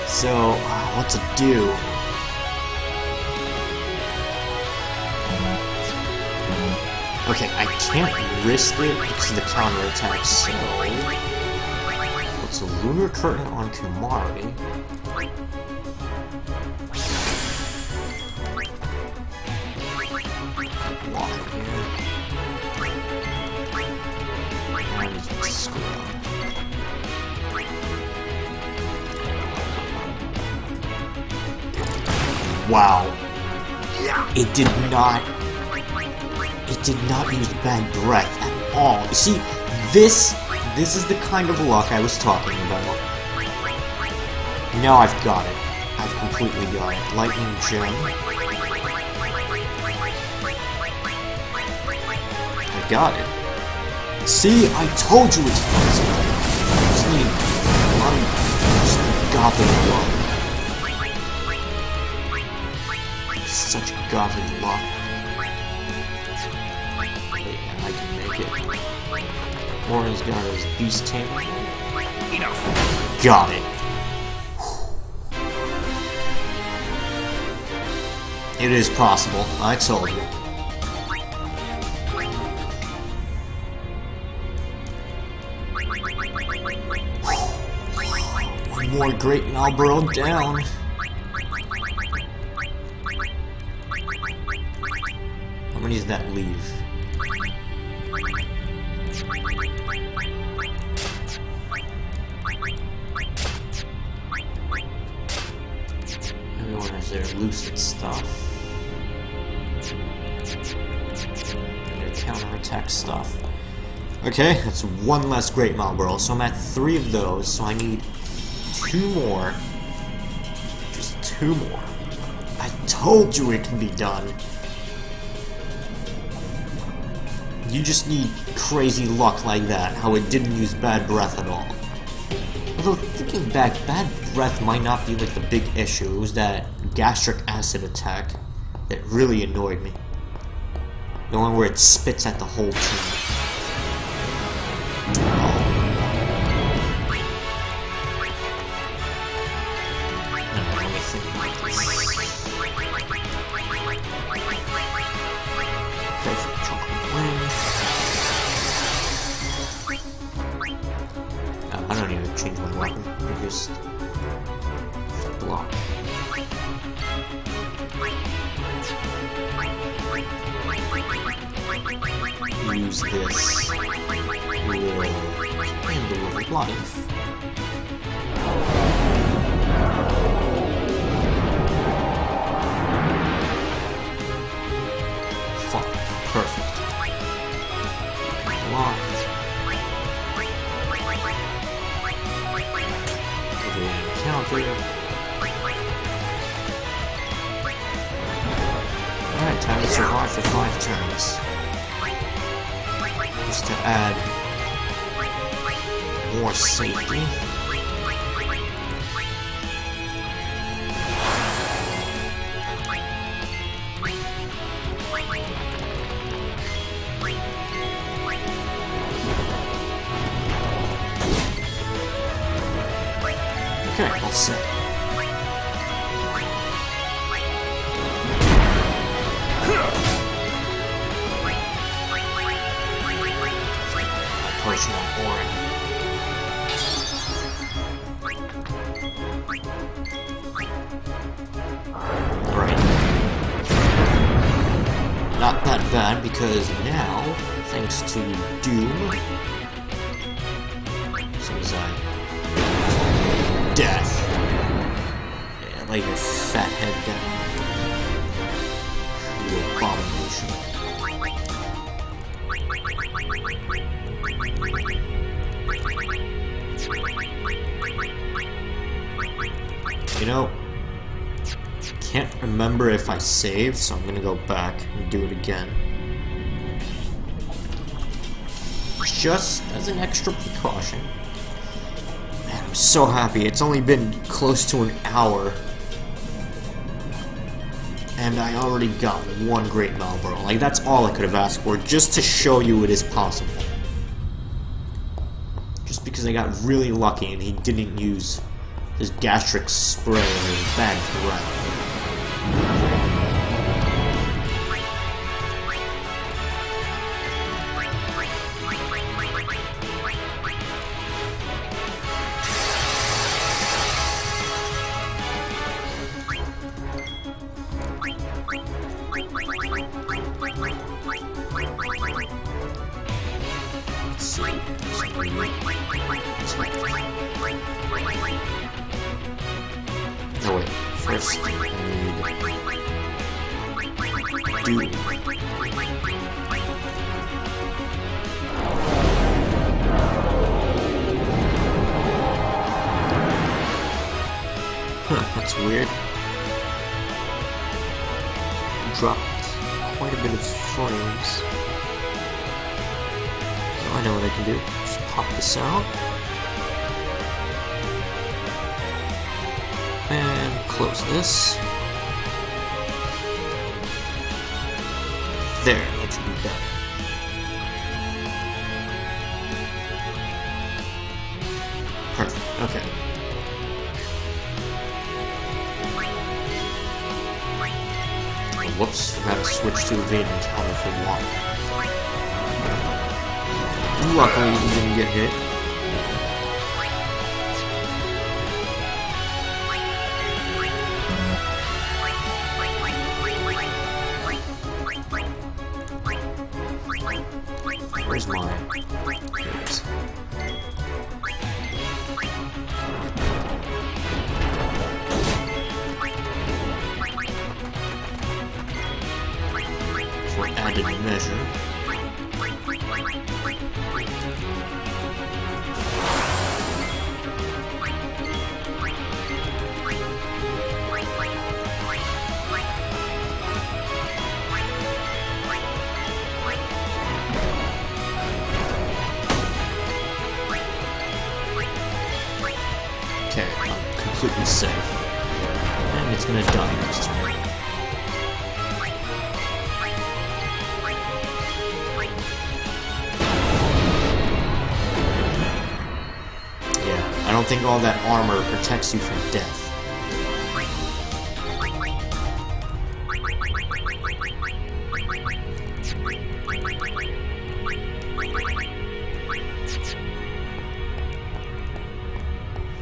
So, what to do? Okay, I can't risk it because of the counter attack, so... let's Lunar Curtain on Kimahri. Wow. It did not use Bad Breath at all. You see, this is the kind of luck I was talking about. Now I've got it. I've completely got it. Lightning Gem. I got it. See, I told you it's easy. I just need a lot of... just a goblin luck. Such godly luck. Yeah, I can make it. Auron's got his beast tank. Enough. Got it. It is possible. I told you. One more Great Malborough down. When does that leave? Everyone is there, lucid stuff. Their counterattack stuff. Okay, that's one less Great Marlborough, so I'm at 3 of those, so I need 2 more. Just 2 more. I told you it can be done. You just need crazy luck like that, how it didn't use Bad Breath at all. Although, thinking back, Bad Breath might not be like the big issue. It was that Gastric Acid attack that really annoyed me. The one where it spits at the whole team. No, let me think about this. Change my weapon, I just block. Use this little handle of life. Fuck, perfect. Block. Alright, Time to survive for 5 turns. Just to add more safety. Okay, I'll set. Because now, thanks to Doom, since I... Death! Yeah, lay your fat head down. You abomination. You know, can't remember if I saved, so I'm gonna go back and do it again. Just as an extra precaution. Man, I'm so happy. It's only been close to an hour. And I already got one Great Malboro. Like, that's all I could have asked for, just to show you it is possible. Just because I got really lucky and he didn't use his gastric spray or his Bad Breath. Evade Counter for Wakka. Luckily, he didn't get hit. Where's mine? There it is. Added measure. Okay, I'm completely safe. And it's gonna die next turn. I don't think all that armor protects you from death.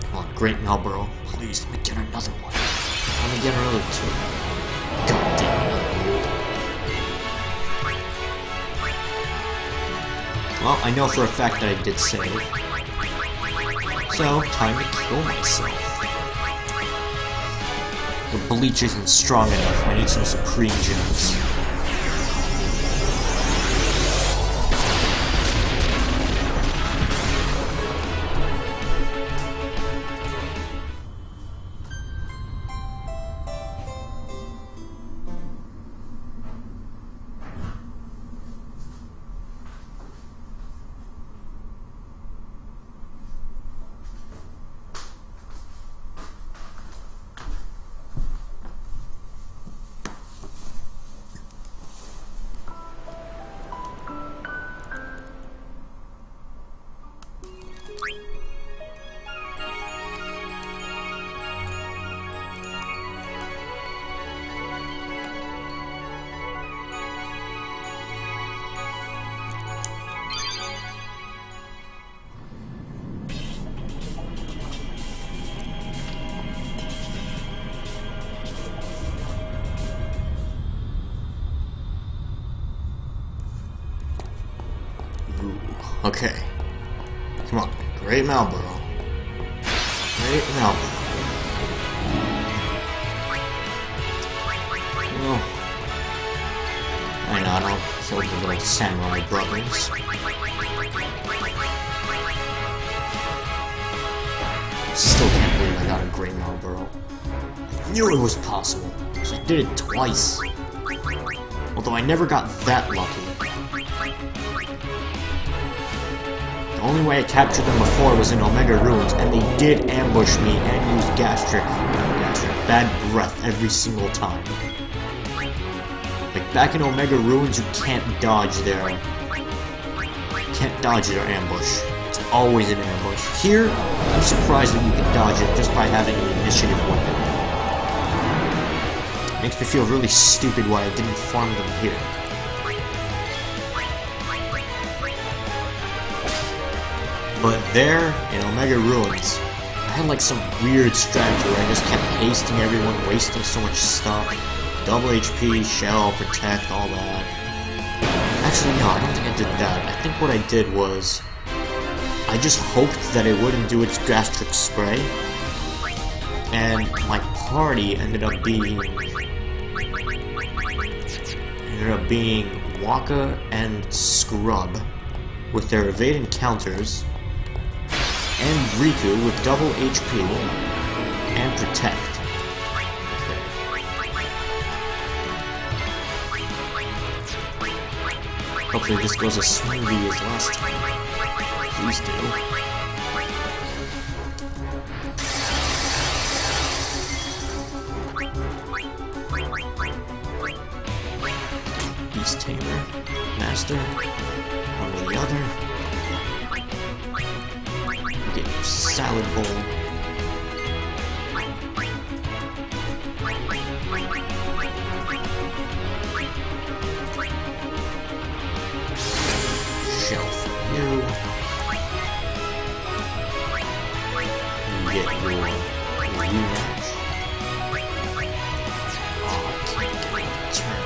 Come on, Great Malboro. Please, let me get another one. Let me get another two. God damn it. Well, I know for a fact that I did save. So, time to kill myself. The bleach isn't strong enough. I need some supreme gems. Okay. Come on. Great Malborough. Great Malborough. Oh. Why not? I'll kill the little samurai brothers. Still can't believe I got a Great Malborough. I knew it was possible. So I did it twice. Although I never got that lucky. The only way I captured them before was in Omega Ruins, and they did ambush me and use Bad Breath every single time. Like, back in Omega Ruins, you can't dodge their... ambush. It's always an ambush. Here, I'm surprised that you can dodge it just by having an initiative weapon. Makes me feel really stupid why I didn't farm them here. But there, in Omega Ruins, I had like some weird strategy where I just kept hasting everyone, wasting so much stuff. Double HP, shell, protect, all that. Actually, no, I don't think I did that. I think what I did was... I just hoped that it wouldn't do its gastric spray. And my party ended up being Wakka and Scrub with their Evade Counters, and Rikku with double HP and Protect. Okay. Hopefully this goes as smoothly as last time. Please do. Tamer, Master, one or the other. We get your salad bowl. Shell for you. You get your rematch. Oh, I can't get it to turn.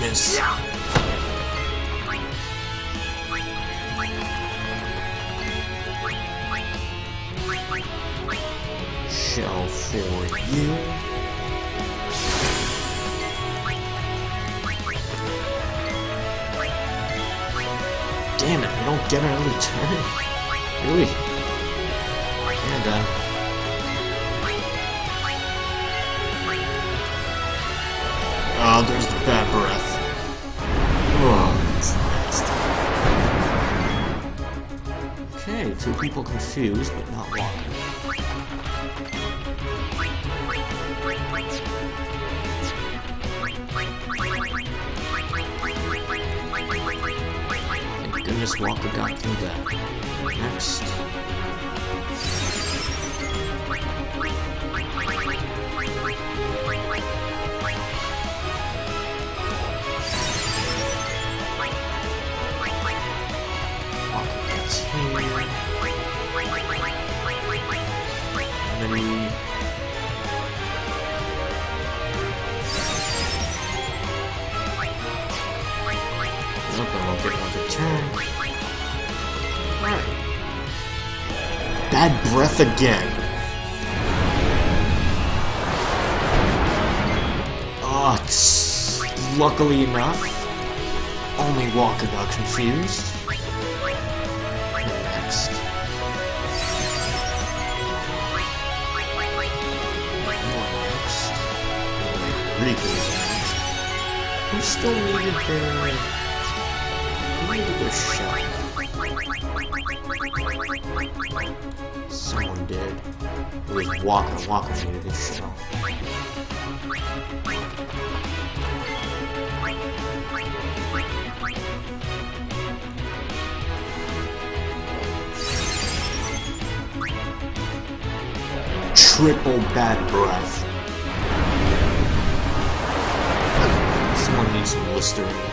Miss. Shell for you. Damn it, I don't get another turn. Really? And oh, there's the bad breath. Okay, two people confused, but not walking. Thank goodness Wakka got through that. Next. Bad breath again. Luckily enough, only Wakka got confused. Next. Rikku. Who still needed their... shot? Someone did. It was Wakka needed this shell. Triple bad breath. Someone needs some Listerine.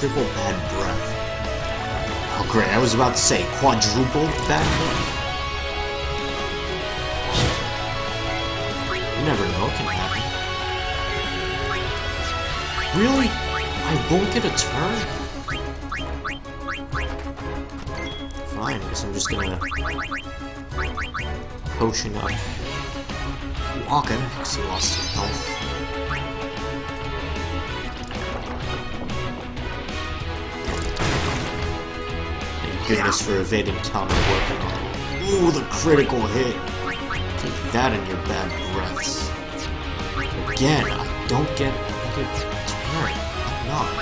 triple Bad Breath. Oh great, I was about to say quadruple Bad Breath. You never know, it can happen. Really? I won't get a turn? Fine, I guess I'm just gonna potion up Walker, because he lost his health. Goodness for evading counter working on. Ooh, the critical hit. Take that in your bad breaths. Again, I don't get another turn. I'm not.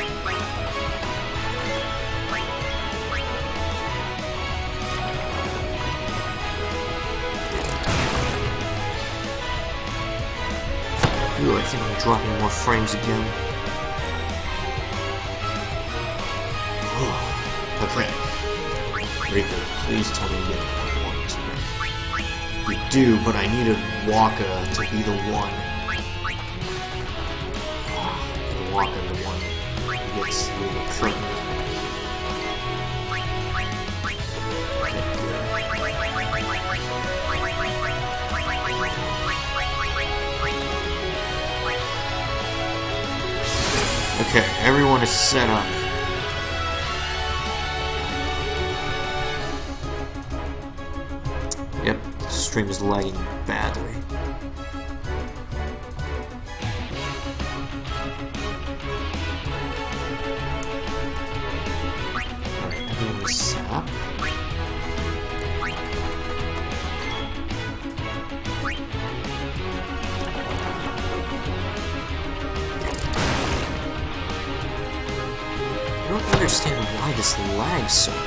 Ooh, I think I'm dropping more frames again. Ooh, okay. Rikku, please tell me you get the one turn. You do, but I needed Wakka to be the one. Ah, Wakka the one who gets the print. Okay, everyone is set up. Stream is lagging badly. Alright, everyone is set up. I don't understand why this lags so much.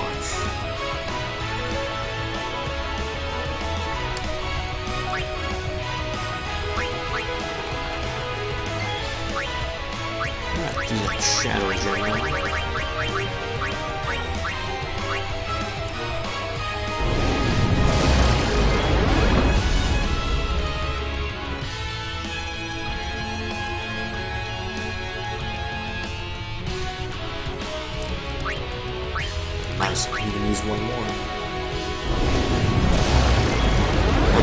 Shadow Jam. Nice, you can use one more.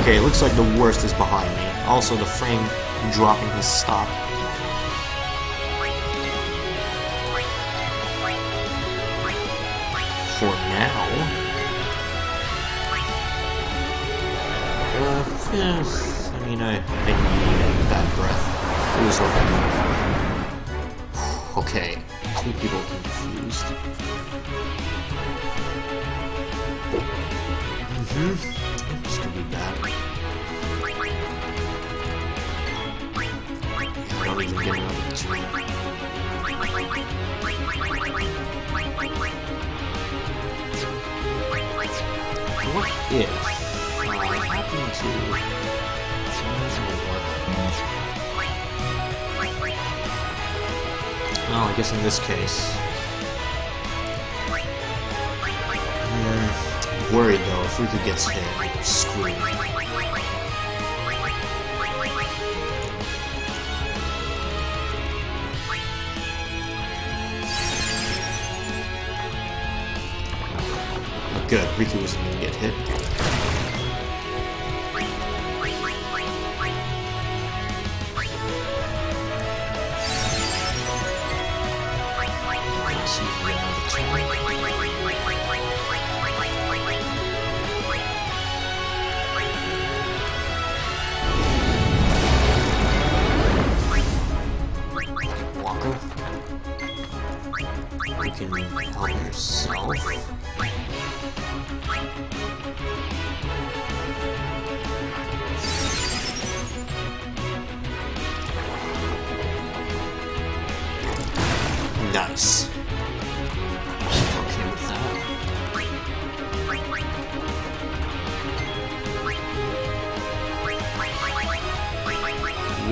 Okay, it looks like the worst is behind me. Also, the frame dropping has stopped. For now, I mean, I needed that breath. It was okay. Okay, two people confused. Mm-hmm. This could be bad. I don't even get another turn. What if I happen to change my work? Oh, I guess in this case. I'm worried though, if Rikku gets hit, I'm screwed. Oh, good, Rikku was in the hit. Walker, you can help yourself. Nice. Okay with that.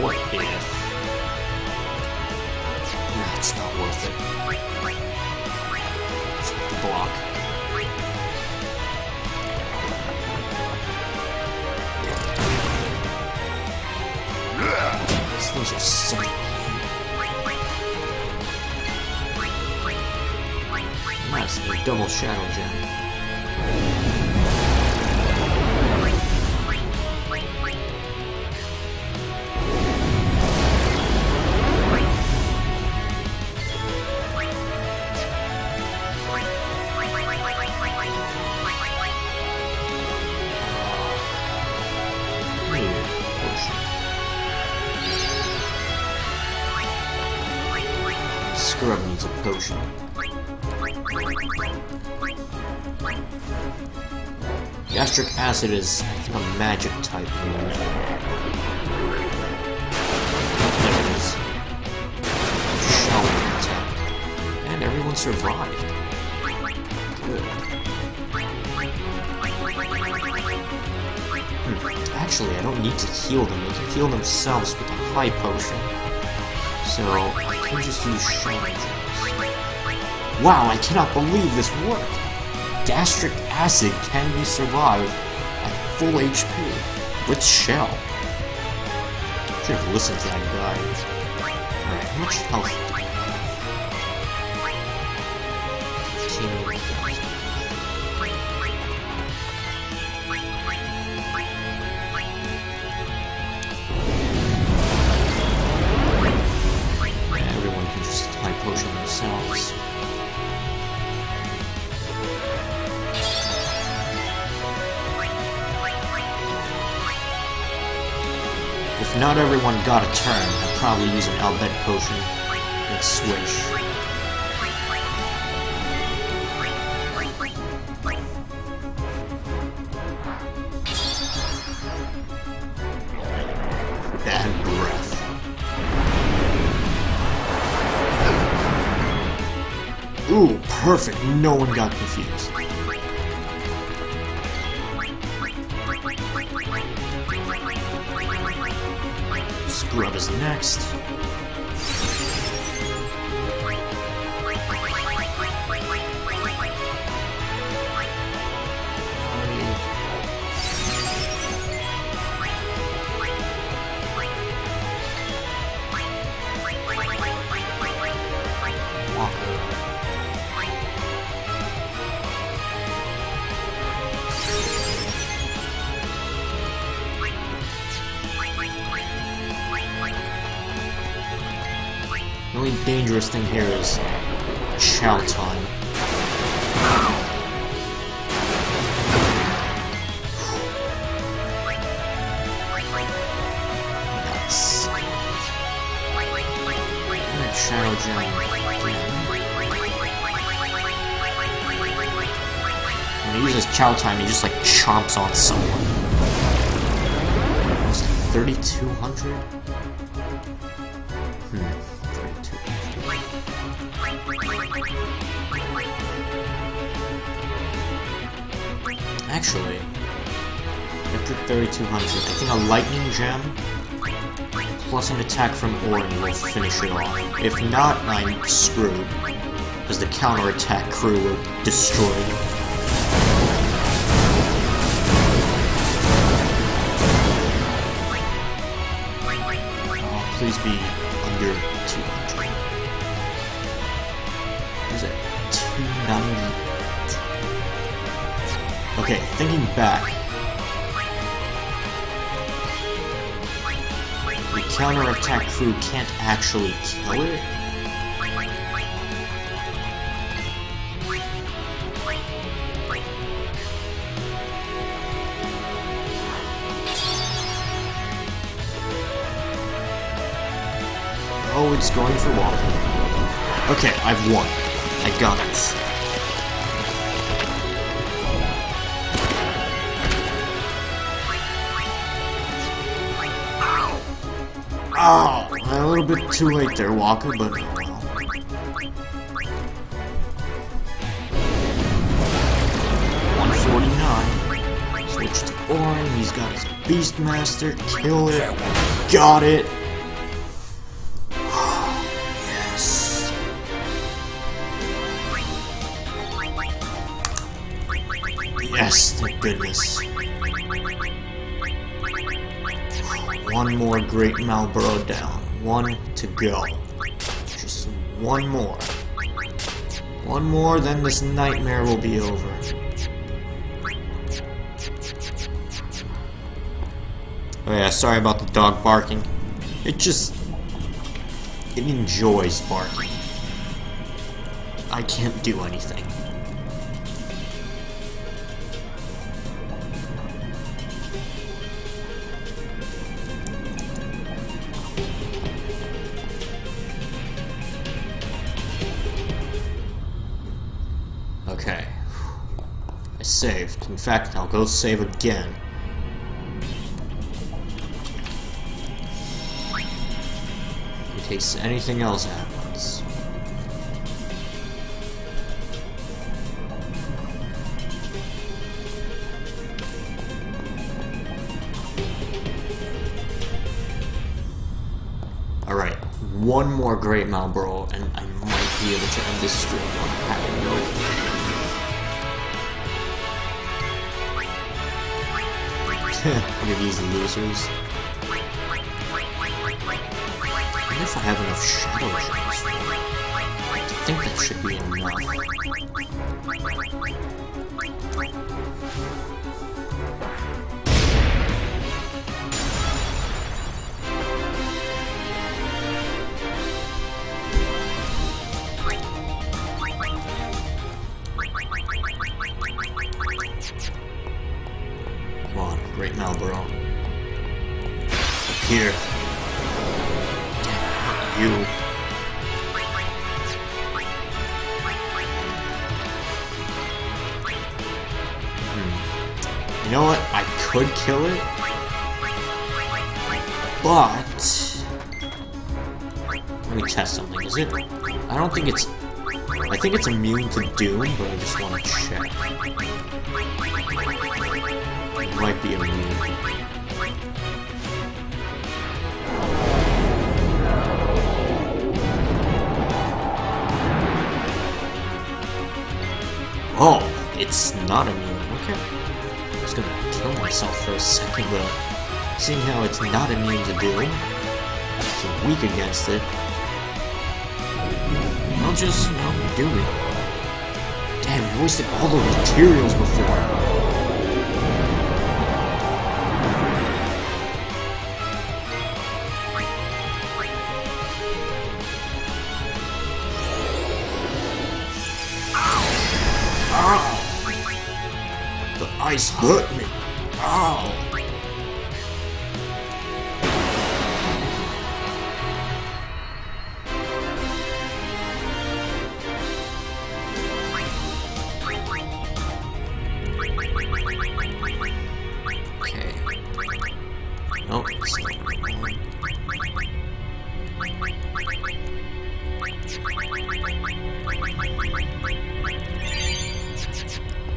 What if? Nah, it's not worth it. It's like the block. These things are so. double Shadow Gem. Scrub needs a potion. Gastric Acid is, I think, a magic type unit. There it is. Shower attack. And everyone survived. Good. Actually, I don't need to heal them. They can heal themselves with a high potion. So, I can just use Shadow Gems. Wow, I cannot believe this worked! Gastric Acid can be survived at full HP with Shell. Should have listened to that guy. Alright, how much health do I have? 15,000. Potion themselves. If not everyone got a turn, I'd probably use an Albed potion. Let's switch. Bad Breath. Ooh, perfect. No one got confused. Scrub is next. The only dangerous thing here is Chow Time. Nice. Shadow Jam. When he uses Chow Time, he just like chomps on someone. What was that, 3,200? Actually, I put 3,200. I think a Lightning Gem plus an attack from Auron will finish it off. If not, I'm screwed, because the counter-attack crew will destroy you. Oh, please be under 200. What is it? 290. Okay, thinking back, the counter-attack crew can't actually kill it? Oh, it's going for water. Okay, I've won. I got this. Oh, a little bit too late there, Wakka, but oh well. Wow. 149. Switch to Auron. He's got his Beastmaster. Kill it. Got it. Yes. Yes, thank goodness. One more Great Malboros down. One to go. Just one more. One more, then this nightmare will be over. Oh yeah, sorry about the dog barking. It enjoys barking. I can't do anything. Okay. I saved. In fact, I'll go save again. In case anything else happens. Alright, one more Great Malboros, and I might be able to end this stream on having no. One of these losers. I wonder if I have enough Shadow Gems. I think that should be enough. Come on, Great Malboros. Up here. You. You know what? I could kill it, but let me test something. Is it? I don't think it's. I think it's immune to Doom, but I just want to check. It might be immune. Oh, it's not immune. Okay. I was gonna kill myself for a second, but seeing how it's not immune to Doom, it's weak against it. I'll just not do it. Damn, I wasted all those materials before. Ice hurt me. Ow. Okay. Nope.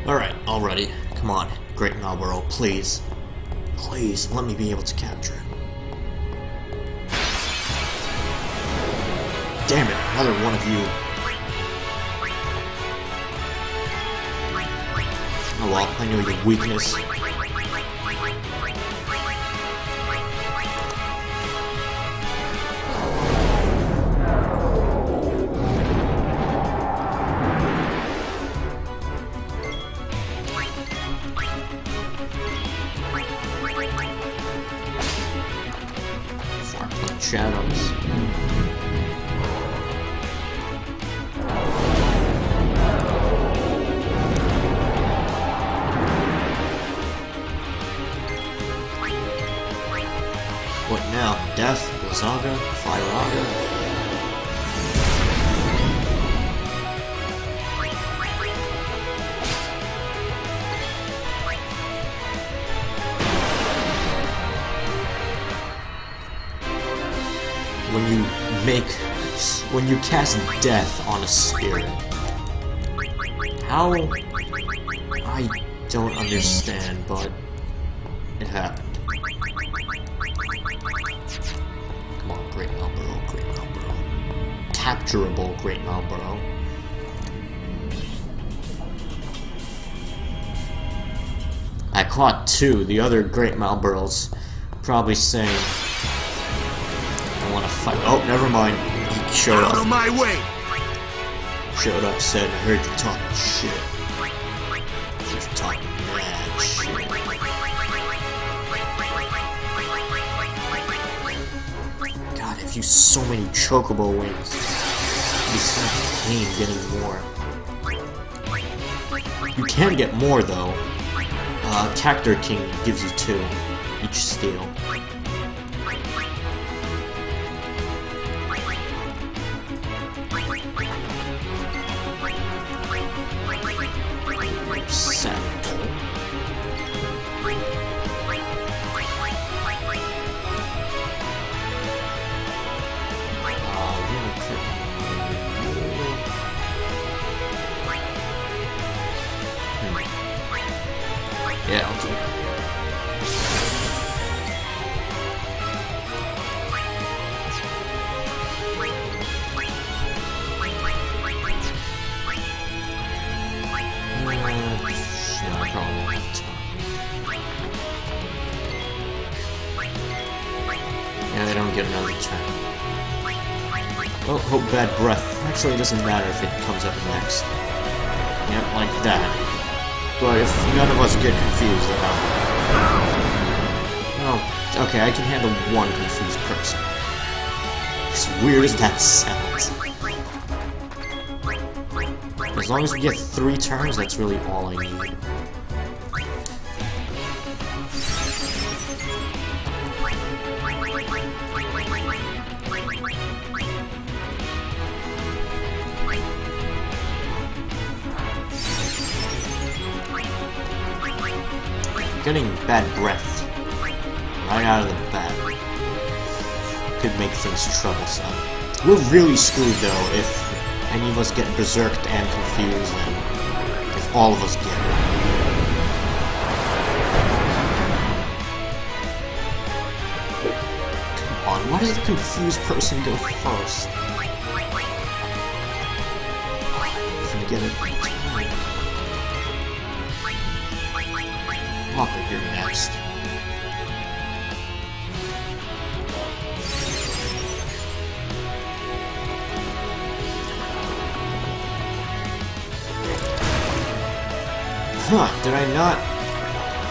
Alright, already. Come on, Great Malboros, please. Please, let me be able to capture it. Damn it, another one of you. Oh well, I know your weakness. Shadows. What now? Death? Blazaga? Flyraga? When you cast death on a spirit. How? I don't understand, but it happened. Come on, Great Malboros, Great Malboros. Capturable Great Malboros. I caught two, the other Great Malboros probably saying, I want to fight. Oh, never mind. He showed up. Out of my way! showed up, said, I heard you talking shit. I heard you talking mad shit. God, I've used so many chocobo wings. It's not a pain getting more. You can get more, though. Cactur King gives you 2, each steel. Bad Breath. Actually, it doesn't matter if it comes up next. Yep, like that. But if none of us get confused, then I'll... Oh, okay, I can handle one confused person. As weird as that sounds. As long as we get 3 turns, that's really all I need. Getting Bad Breath right out of the bat could make things troublesome. We're really screwed though if any of us get berserked and confused, and if all of us get it. Come on, why does the confused person go first? If you get it. Wakka, you're next. Huh, did I not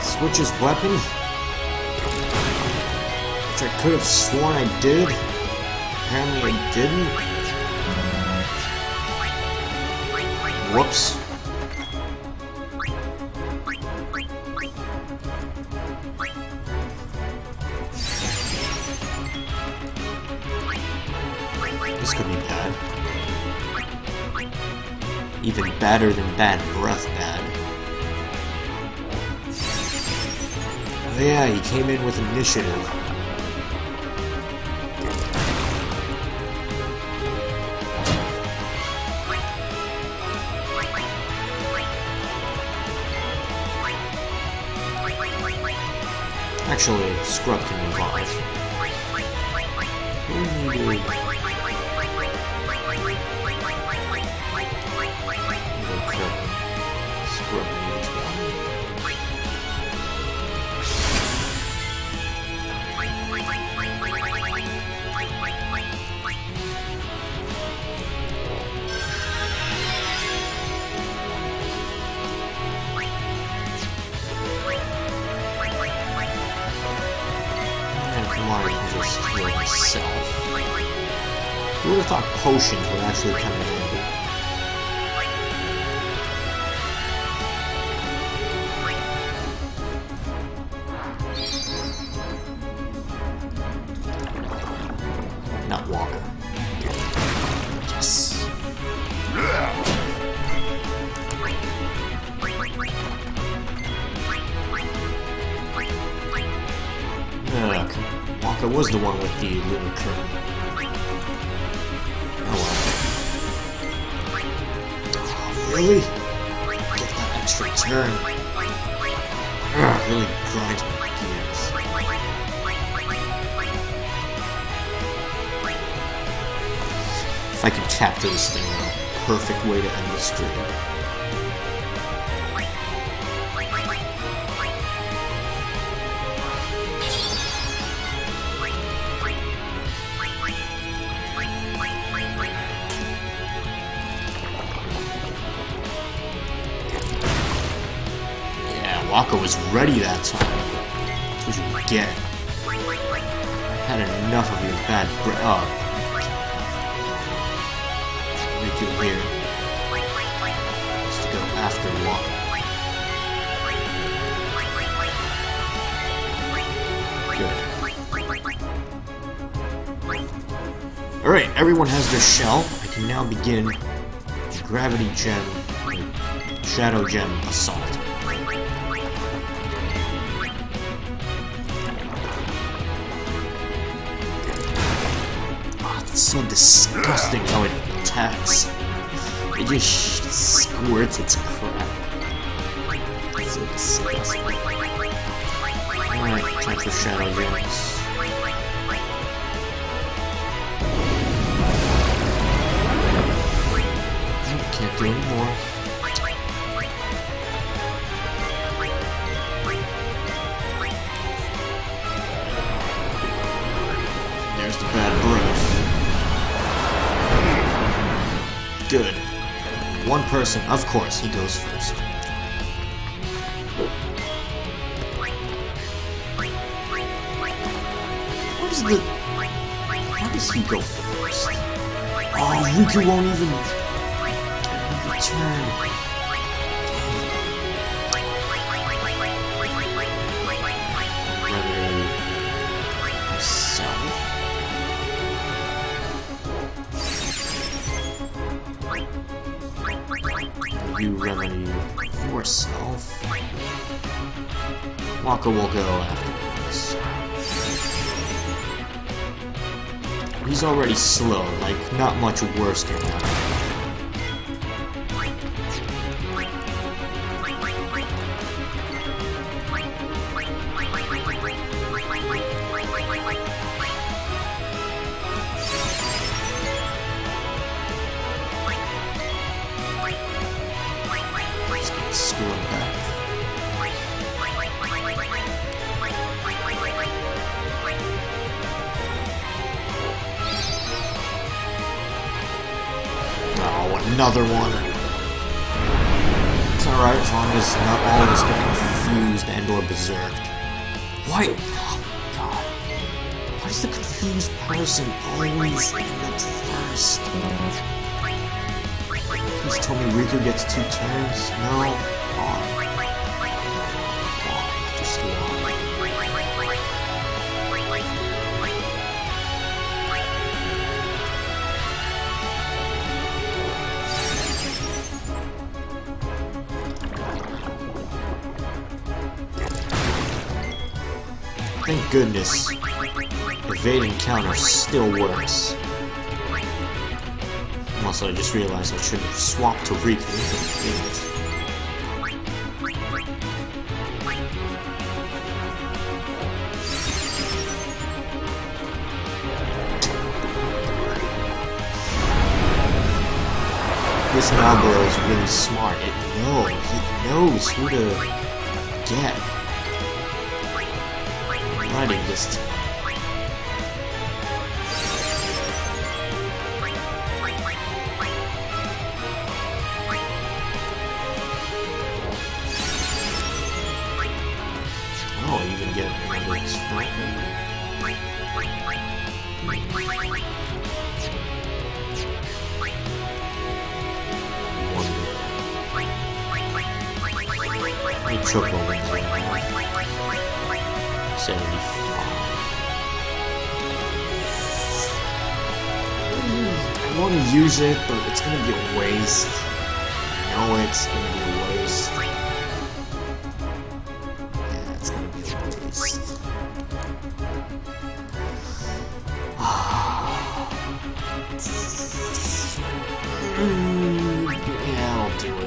switch his weapon? Which I could have sworn I did. Apparently I didn't. Whoops. Even badder than Bad Breath bad. Oh yeah, he came in with initiative. Actually, Scrub can evolve. I would have thought potions would actually come in handy. Not Wakka. Yes. Wakka was the one with the lunar curve. Really? Get that extra turn. Ugh, really grinds my gears. If I could capture this thing, a perfect way to end the stream. Wakka was ready that time. That's what you get. Had enough of your bad breath. Oh. Make it weird. Just to go after Wakka. Good. Alright, everyone has their shell. I can now begin the Gravity Gem, the Shadow Gem Assault. So disgusting how it attacks. It just squirts its crap. It's so disgusting. Alright, time for Shadow Gems. Can't do any more. There's the Bad Breath. Good. One person, of course, he goes first. What is the... How does he go first? Oh, Rikku won't even... return. Myself? You remedy yourself. Wakka will go after this. He's already slow, like, not much worse than another one. It's alright as long as not all of us get confused and or berserked. Why? Oh god. Why does the confused person always end up first? Please tell me Rikku gets 2 turns. No. Oh. Just thank goodness, Evade Counter still works. Also, I just realized I should have swapped to Rikku. This Marlborough is really smart. It knows who to get. Riding this time. Oh, you can get Ragnarok's front. Wonderful. You choke over there. 75. I want to use it, but it's going to be a waste. I know it's going to be a waste. Yeah, it's going to be a waste. Yeah, I'll do it.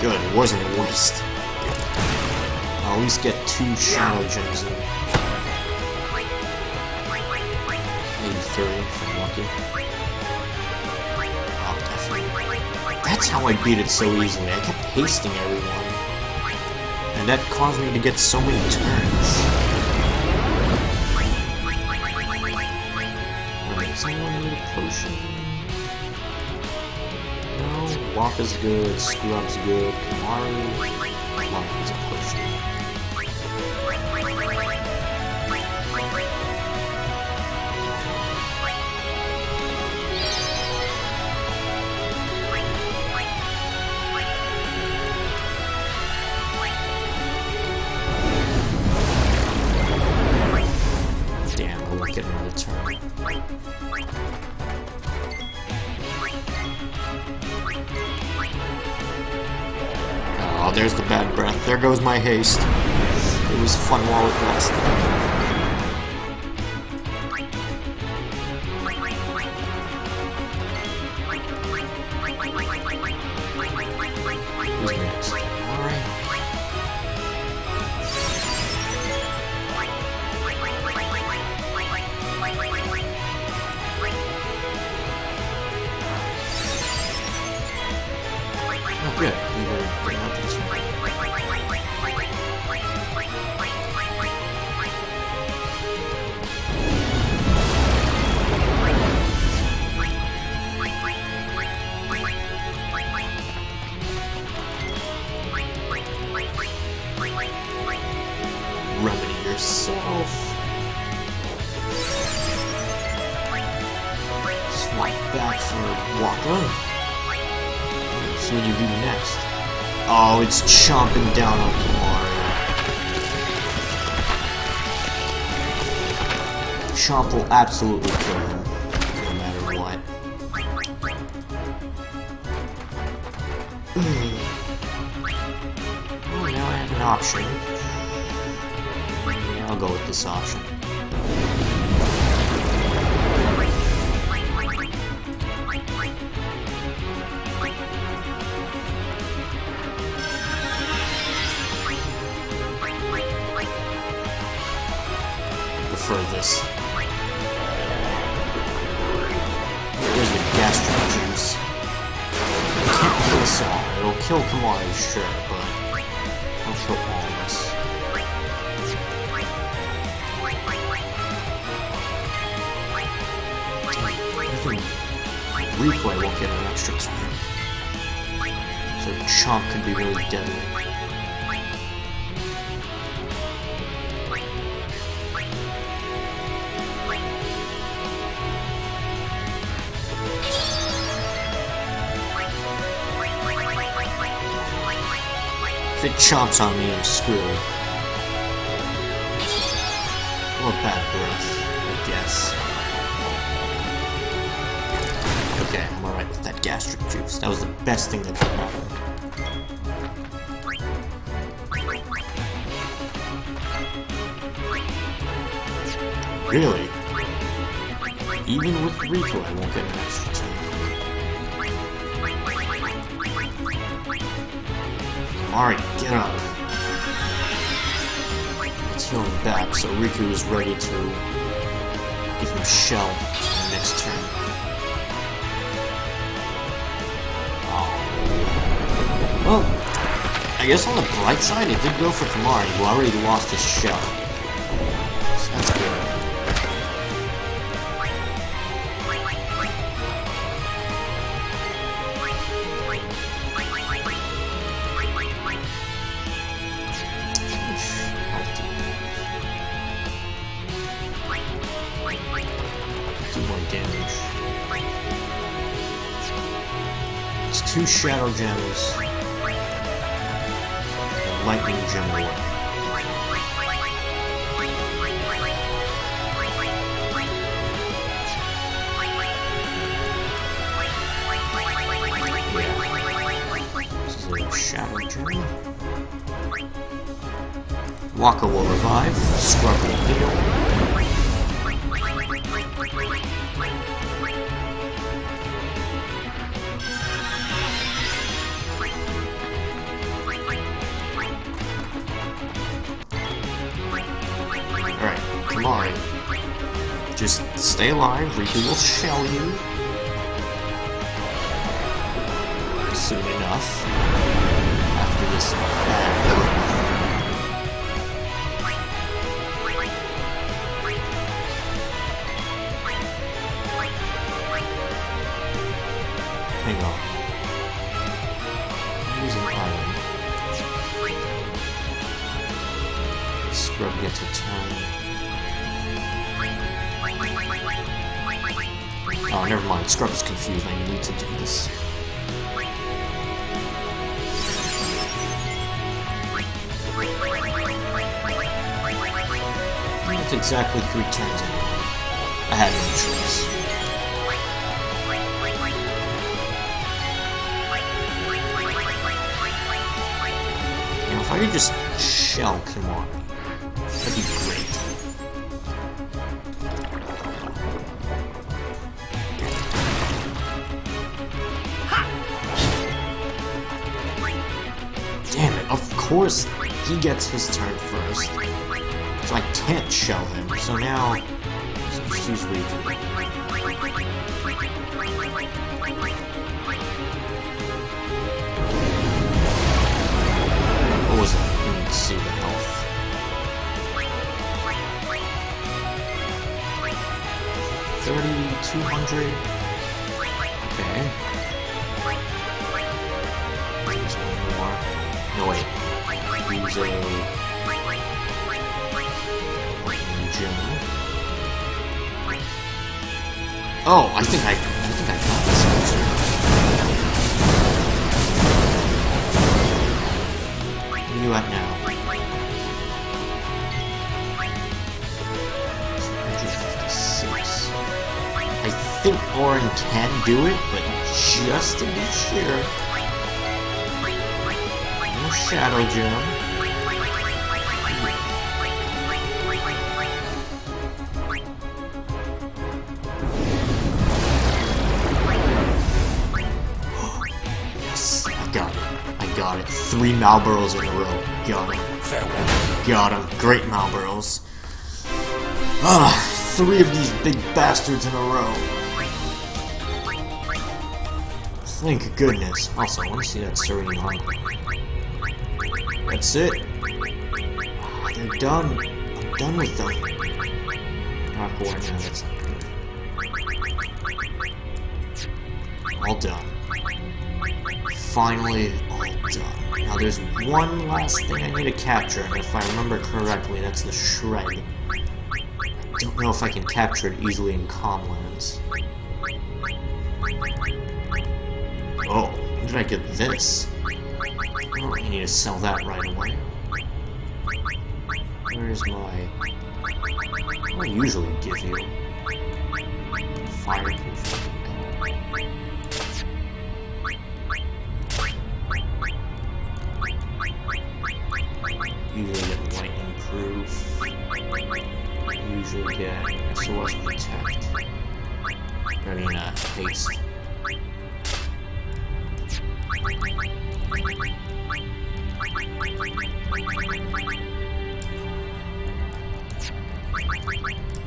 Good, it wasn't a waste. I'll at least get 2 Shadow Gems in. Maybe 3 if I'm lucky. Oh, definitely. That's how I beat it so easily. I kept pasting everyone. and that caused me to get so many turns. Does anyone need a potion? No. Wakka's good, Scrub's good, Kimahri. Wakka's a potion. There's the bad breath. There goes my haste. It was fun while it lasted. Who's next? Alright. Oh, good. We better bring out this one. Oh, it's chomping down on Kimahri. Chomp will absolutely kill him, no matter what. Oh, now I have an option. Yeah, I'll go with this option. This. There's the gastric juice. It can't kill us all. It'll kill Kimahri, sure, but I'll kill all of us. Replay won't get an extra turn. So chomp could be really deadly. If it chomps on me, I'm screwed. Or bad breath, I guess. Okay, I'm alright with that gastric juice. That was the best thing that could happen. Really? Even with Rikku, I won't get an extra turn. Alright, get up. Let's heal him back, so Rikku is ready to give him shell next turn. Oh. Well, I guess on the bright side, it did go for Kimahri, who already lost his shell. So that's good. Two Shadow Gems, and Lightning Gem away. Yeah. This is a Shadow Gem. Wakka will revive, Scrub will heal. Just stay alive, Rikku will shell you. Soon enough. After this bad breath. Scrub gets a turn. Oh, never mind. Scrub is confused. I need to do this. That's exactly 3 turns ago. I had no choice. You know, if I could just shell Kimahri, that'd be great. Damn it, of course he gets his turn first. So I can't shell him, so now just use Rikku. What was that? I didn't see the health. 3,200. Okay. No, wait. Use a Lightning Gem. Oh, I think I got this actually. What are you at now? 256. I think Auron can do it, but just to be sure. Shadow Jam. Yes, I got it. I got it. 3 Malboros in a row. Got him. Got him. Great Malboros. Ah, 3 of these big bastards in a row. Thank goodness. Also, I want to see that Serene Hungry. That's it. They're done. I'm done with them. Not going now, that's not good. All done. Finally, all done. Now there's one last thing I need to capture, and if I remember correctly, that's the shred. I don't know if I can capture it easily in Calm Lands. Oh, how did I get this? Oh, I need to sell that right away. Where's my... I usually give you... Fireproof. Usually get lightning proof. Usually get SOS protect. I mean, haste.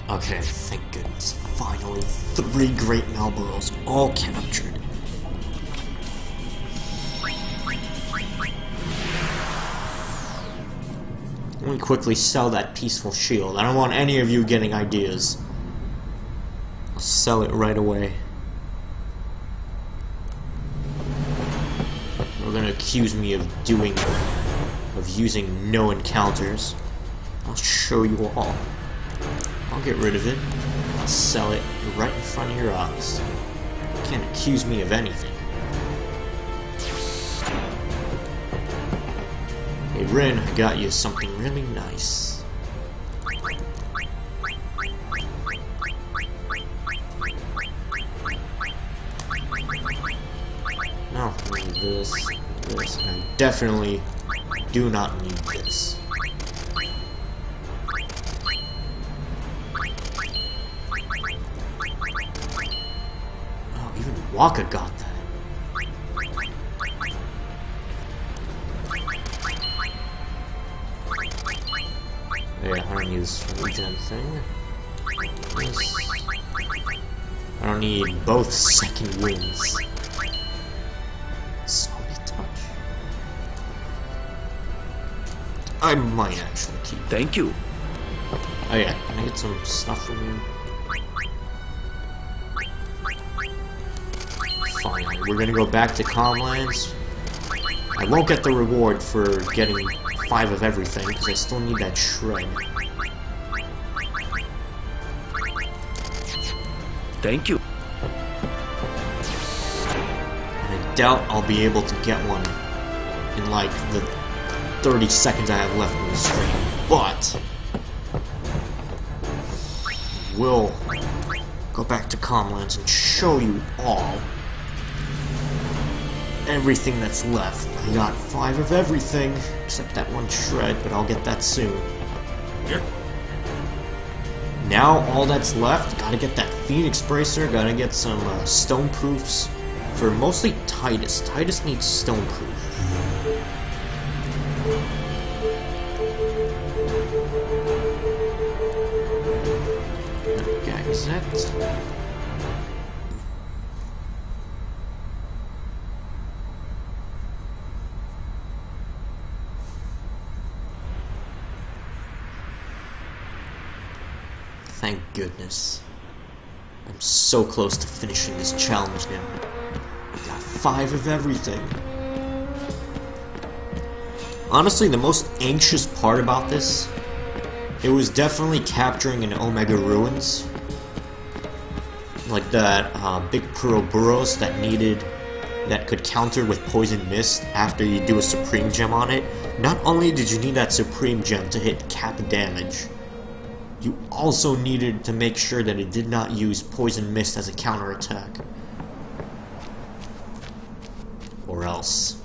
Okay, thank goodness. Finally, 3 Great Malboros, all captured. Let me quickly sell that peaceful shield. I don't want any of you getting ideas. I'll sell it right away. They're gonna accuse me of using no encounters. I'll show you all. I'll get rid of it. I'll sell it right in front of your eyes. You can't accuse me of anything. Hey Rin, I got you something really nice. No, I need this, this, and I definitely do not need this. Wakka got that. Yeah, I don't need this regen thing. I don't need both second wings. Zombie touch. I might actually keep. Thank you. Oh yeah, can I get some stuff from you? Finally, we're gonna go back to Calm Lands. I won't get the reward for getting 5 of everything, because I still need that shred. Thank you. I doubt I'll be able to get one in like the 30 seconds I have left in the stream, but we'll go back to Calm Lands and show you all everything that's left. I got 5 of everything except that one shred, but I'll get that soon. Here. Now all that's left, gotta get that Phoenix Bracer, gotta get some Stoneproofs for mostly Tidus. Tidus needs Stoneproof. Okay, is that... Thank goodness. I'm so close to finishing this challenge now. I got 5 of everything. Honestly, the most anxious part about this, it was definitely capturing an Omega Ruins. Like that big Ouroboros that needed, that could counter with Poison Mist after you do a Supreme Gem on it. Not only did you need that Supreme Gem to hit cap damage, you also needed to make sure that it did not use Poison Mist as a counterattack. Or else.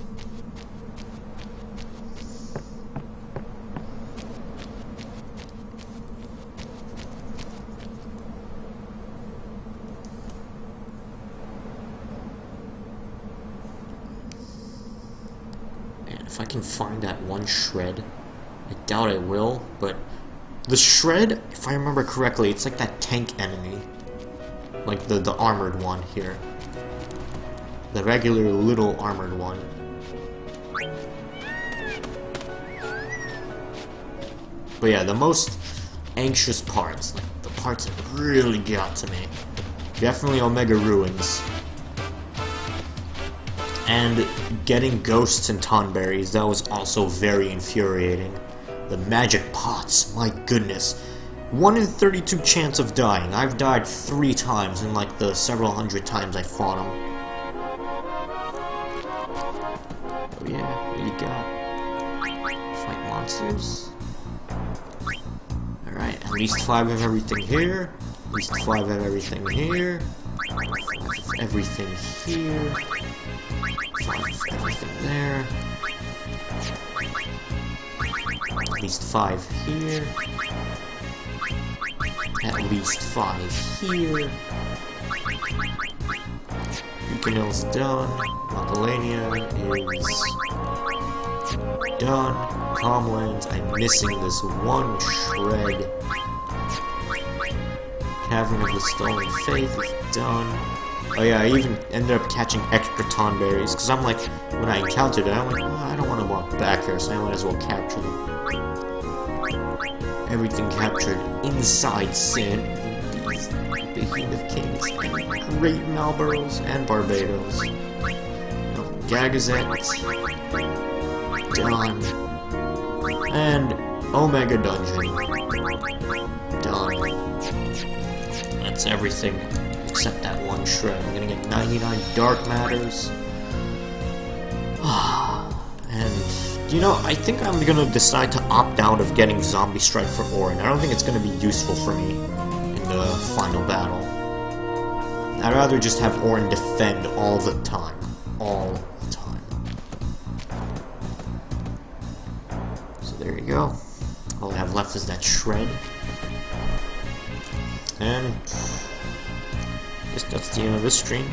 And if I can find that one shred, I doubt I will, but the shred, if I remember correctly, it's like that tank enemy. Like the armored one here. The regular little armored one. But yeah, the most anxious parts, like the parts that really got to me, definitely Omega Ruins. And getting ghosts and tonberries, that was also very infuriating. The magic pots, my goodness. 1 in 32 chance of dying. I've died 3 times in like the several hundred times I fought them. Oh yeah, what do you got? Fight monsters. Alright, at least 5 of everything here. At least 5 of everything here. 5 of everything here. 5 of everything there. At least 5 here. At least 5 here. Bucanil's done. Mongolania is done. Comlands, I'm missing this one shred. Cavern of the Stolen Faith is done. Oh yeah, I even ended up catching extra tonberries, because I'm like, when I encountered it, I'm like, well, I don't want to walk back here, so I might as well capture them. Everything captured inside Sin, these Behemoth Kings, and Great Malboros, and Barbados. Gagazette, done, and Omega Dungeon, done. That's everything. Except that one shred. I'm gonna get 99 Dark Matters. And, you know, I think I'm gonna decide to opt out of getting Zombie Strike for Auron. I don't think it's gonna be useful for me in the final battle. I'd rather just have Auron defend all the time. All the time. So there you go. All I have left is that shred. And that's the end of this stream.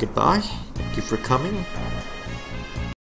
Goodbye. Thank you for coming.